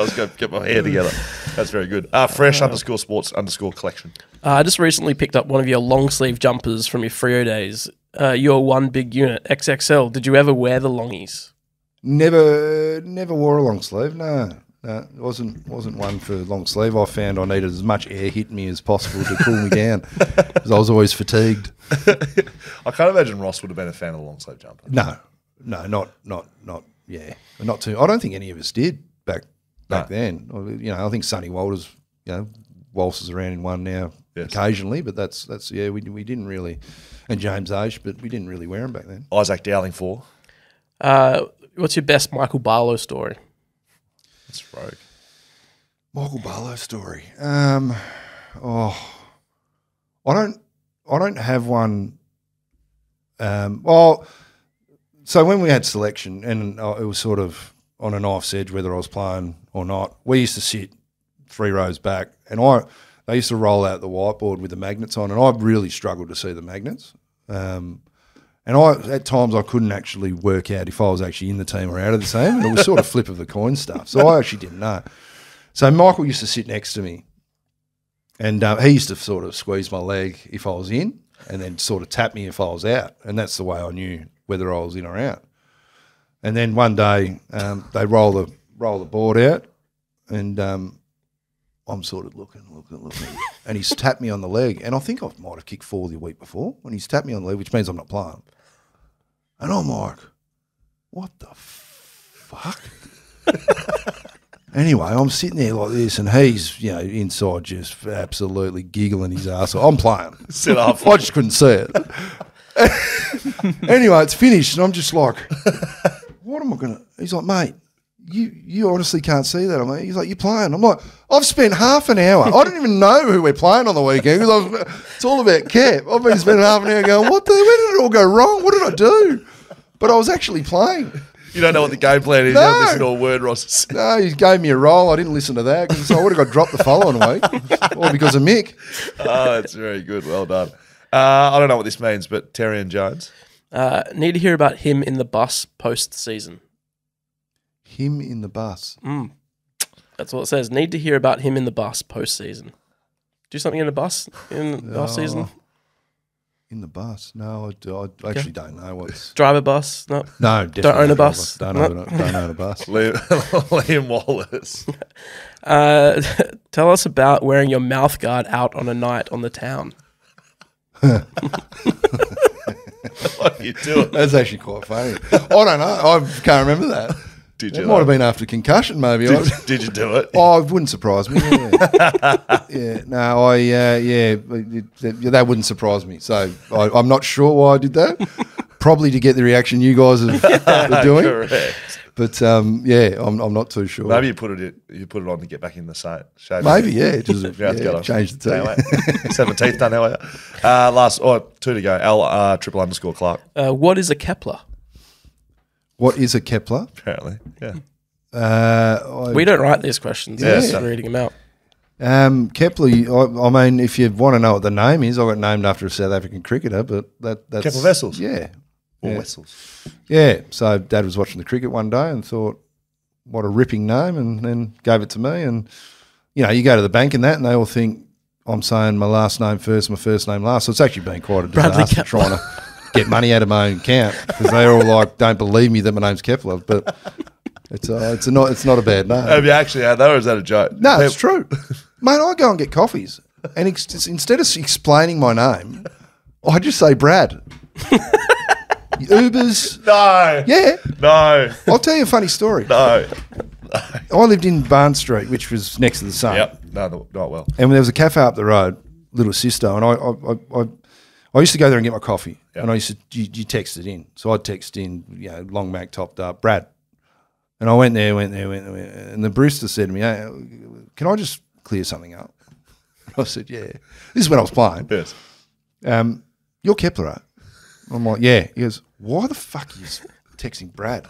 was going to get my hair together. That's very good. Uh, fresh uh, underscore sports underscore collection. I uh, just recently picked up one of your long sleeve jumpers from your Frio days. Uh, your one big unit, X X L. Did you ever wear the longies? Never, never wore a long sleeve. No, no, it wasn't wasn't one for long sleeve. I found I needed as much air hitting me as possible to cool me down because I was always fatigued. I can't imagine Ross would have been a fan of the long sleeve jumper. No, no, not not not yeah, not too. I don't think any of us did back back no. then. You know, I think Sonny Walters, you know, waltzes around in one now. Yes. Occasionally, but that's that's yeah. We we didn't really, and James Age, but we didn't really wear them back then. Isaac Dowling for. Uh, what's your best Michael Barlow story? That's rogue. Michael Barlow story. Um, oh, I don't I don't have one. Um, well, so when we had selection, and it was sort of on a knife's edge whether I was playing or not. We used to sit three rows back, and I. They used to roll out the whiteboard with the magnets on, and I really struggled to see the magnets. Um, and I, at times I couldn't actually work out if I was actually in the team or out of the team. And it was sort of flip of the coin stuff. So I actually didn't know. So Michael used to sit next to me, and uh, he used to sort of squeeze my leg if I was in and then sort of tap me if I was out. And that's the way I knew whether I was in or out. And then one day um, they roll the, roll the board out, and um, – I'm sort of looking, looking, looking. And he's tapped me on the leg. And I think I might have kicked four the week before when he's tapped me on the leg, which means I'm not playing. And I'm like, what the fuck? Anyway, I'm sitting there like this, and he's, you know, inside just absolutely giggling his ass off. I'm playing. Sit up. I just couldn't see it. Anyway, it's finished, and I'm just like, what am I going to – he's like, mate. You you honestly can't see that. I'm like, he's like, you're playing. I'm like, I've spent half an hour. I don't even know who we're playing on the weekend because it's all about Kep. I've been spending half an hour going, what the, where did it all go wrong? What did I do? But I was actually playing. You don't know what the game plan is. No. You don't listen to a word Ross said. No, he gave me a roll. I didn't listen to that because I would have got dropped the following week, all because of Mick. Oh, that's very good. Well done. Uh, I don't know what this means, but Terrian Jones. Uh, need to hear about him in the bus post-season. Him in the bus. Mm. That's what it says. Need to hear about him in the bus post-season. Do something in the bus in the oh, bus season. In the bus? No, I, do, I actually okay. don't know what's... Drive a bus? No. No, definitely. Don't own a bus? Don't, no. own, a, don't own a bus. Liam Wallace. Uh, tell us about wearing your mouth guard out on a night on the town. What are you doing? That's actually quite funny. I don't know. I can't remember that. Did you it know? Might have been after concussion, maybe. Did, I, did you do it? Oh, it wouldn't surprise me. Yeah, yeah. no, I, uh, yeah, it, it, that wouldn't surprise me. So I, I'm not sure why I did that. Probably to get the reaction you guys are, are doing. Correct. But um, yeah, I'm, I'm not too sure. Maybe you put it, you put it on to get back in the shade. Maybe, yeah, just yeah, change the teeth. Seven teeth done. How are you? Uh, last, oh, two to go. L uh, triple underscore Clark. Uh, what is a Kepler? What is a Kepler? Apparently, yeah. Uh, I, we don't write these questions. Yeah, so. Reading them out. Um, Kepler, I, I mean, if you want to know what the name is, I got named after a South African cricketer, but that, that's... Kepler Wessels? Yeah. Or yeah. Wessels. Yeah, so Dad was watching the cricket one day and thought, what a ripping name, and then gave it to me. And, you know, you go to the bank and that, and they all think I'm saying my last name first, my first name last. So it's actually been quite a disaster trying to... get money out of my own account because they're all like, don't believe me that my name's Kepler, but it's a, it's a not it's not a bad name. Have you actually had that, or is that a joke? No, it's true. Mate, I go and get coffees, and ex instead of explaining my name, I just say Brad. Ubers. No. Yeah. No. I'll tell you a funny story. No. no. I lived in Barnes Street, which was next to the Sun. Yep. No, not well. And there was a cafe up the road, Little Sister, and I I... I, I I used to go there and get my coffee, yeah. and I used to you, you text it in. So I'd text in, you know, long Mac topped up, Brad. And I went there, went there, went there, and the Brewster said to me, hey, can I just clear something up? And I said, yeah. This is when I was playing. Yes. Um, you're Kepler, right? I'm like, yeah. He goes, why the fuck are you texting Brad?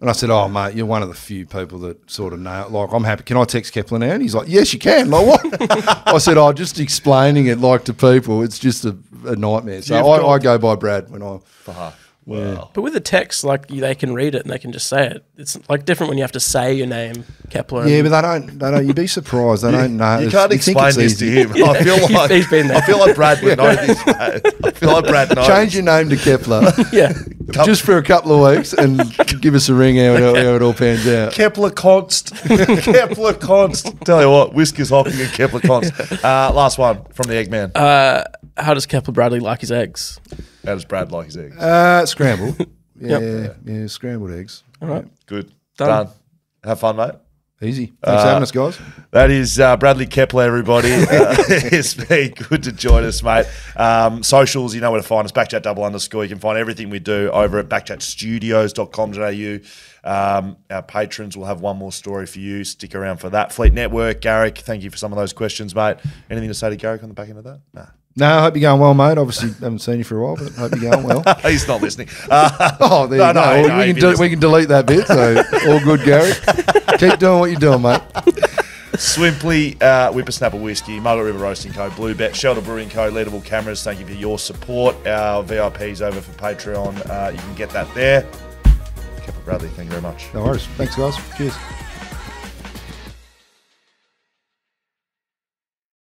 And I said, oh, mate, you're one of the few people that sort of know. Like, I'm happy. Can I text Kepler now? And he's like, yes, you can. Like, what? I said, oh, just explaining it, like, to people. It's just a, a nightmare. So I, I go by Brad when I – Wow. Yeah. But with the text, like, they can read it and they can just say it. It's like different when you have to say your name, Kepler. Yeah, but they don't. They don't. You'd be surprised. They don't know. You it's, can't you explain this easy. to him. Yeah. I feel like he's been there. I feel like Brad would know this. Mate. I feel like Brad knows. Change your name to Kepler. Yeah, just for a couple of weeks, and give us a ring how it, how it all pans out. Kepler Const. Kepler Const. Tell you what, Whiskers hopping and Kepler Const. Uh, last one from the Eggman. Uh, how does Kepler Bradley like his eggs? How does Brad like his eggs? Uh, scrambled. Yeah, yep. yeah, scrambled eggs. All right. Good. Done. Done. Have fun, mate. Easy. Thanks uh, for having us, guys. That is uh, Bradley Kepler, everybody. Uh, it's been good to join us, mate. Um, socials, you know where to find us, Backchat double underscore. You can find everything we do over at backchat studios dot com dot a u. Um, our patrons will have one more story for you. Stick around for that. Fleet Network, Garrick, thank you for some of those questions, mate. Anything to say to Garrick on the back end of that? Nah. No, I hope you're going well, mate. Obviously, haven't seen you for a while, but I hope you're going well. He's not listening. Uh, oh, there no, you go. No, no, we, can do, we can delete that bit, so all good, Gary. Keep doing what you're doing, mate. Swimply, uh, Whippersnapper Whiskey, Margaret River Roasting Co, Blue Bet, Shelter Brewing Co, Leadable Cameras, thank you for your support. Our V I P's over for Patreon. Uh, you can get that there. Kepler Bradley, thank you very much. No worries. Thanks, guys. Cheers.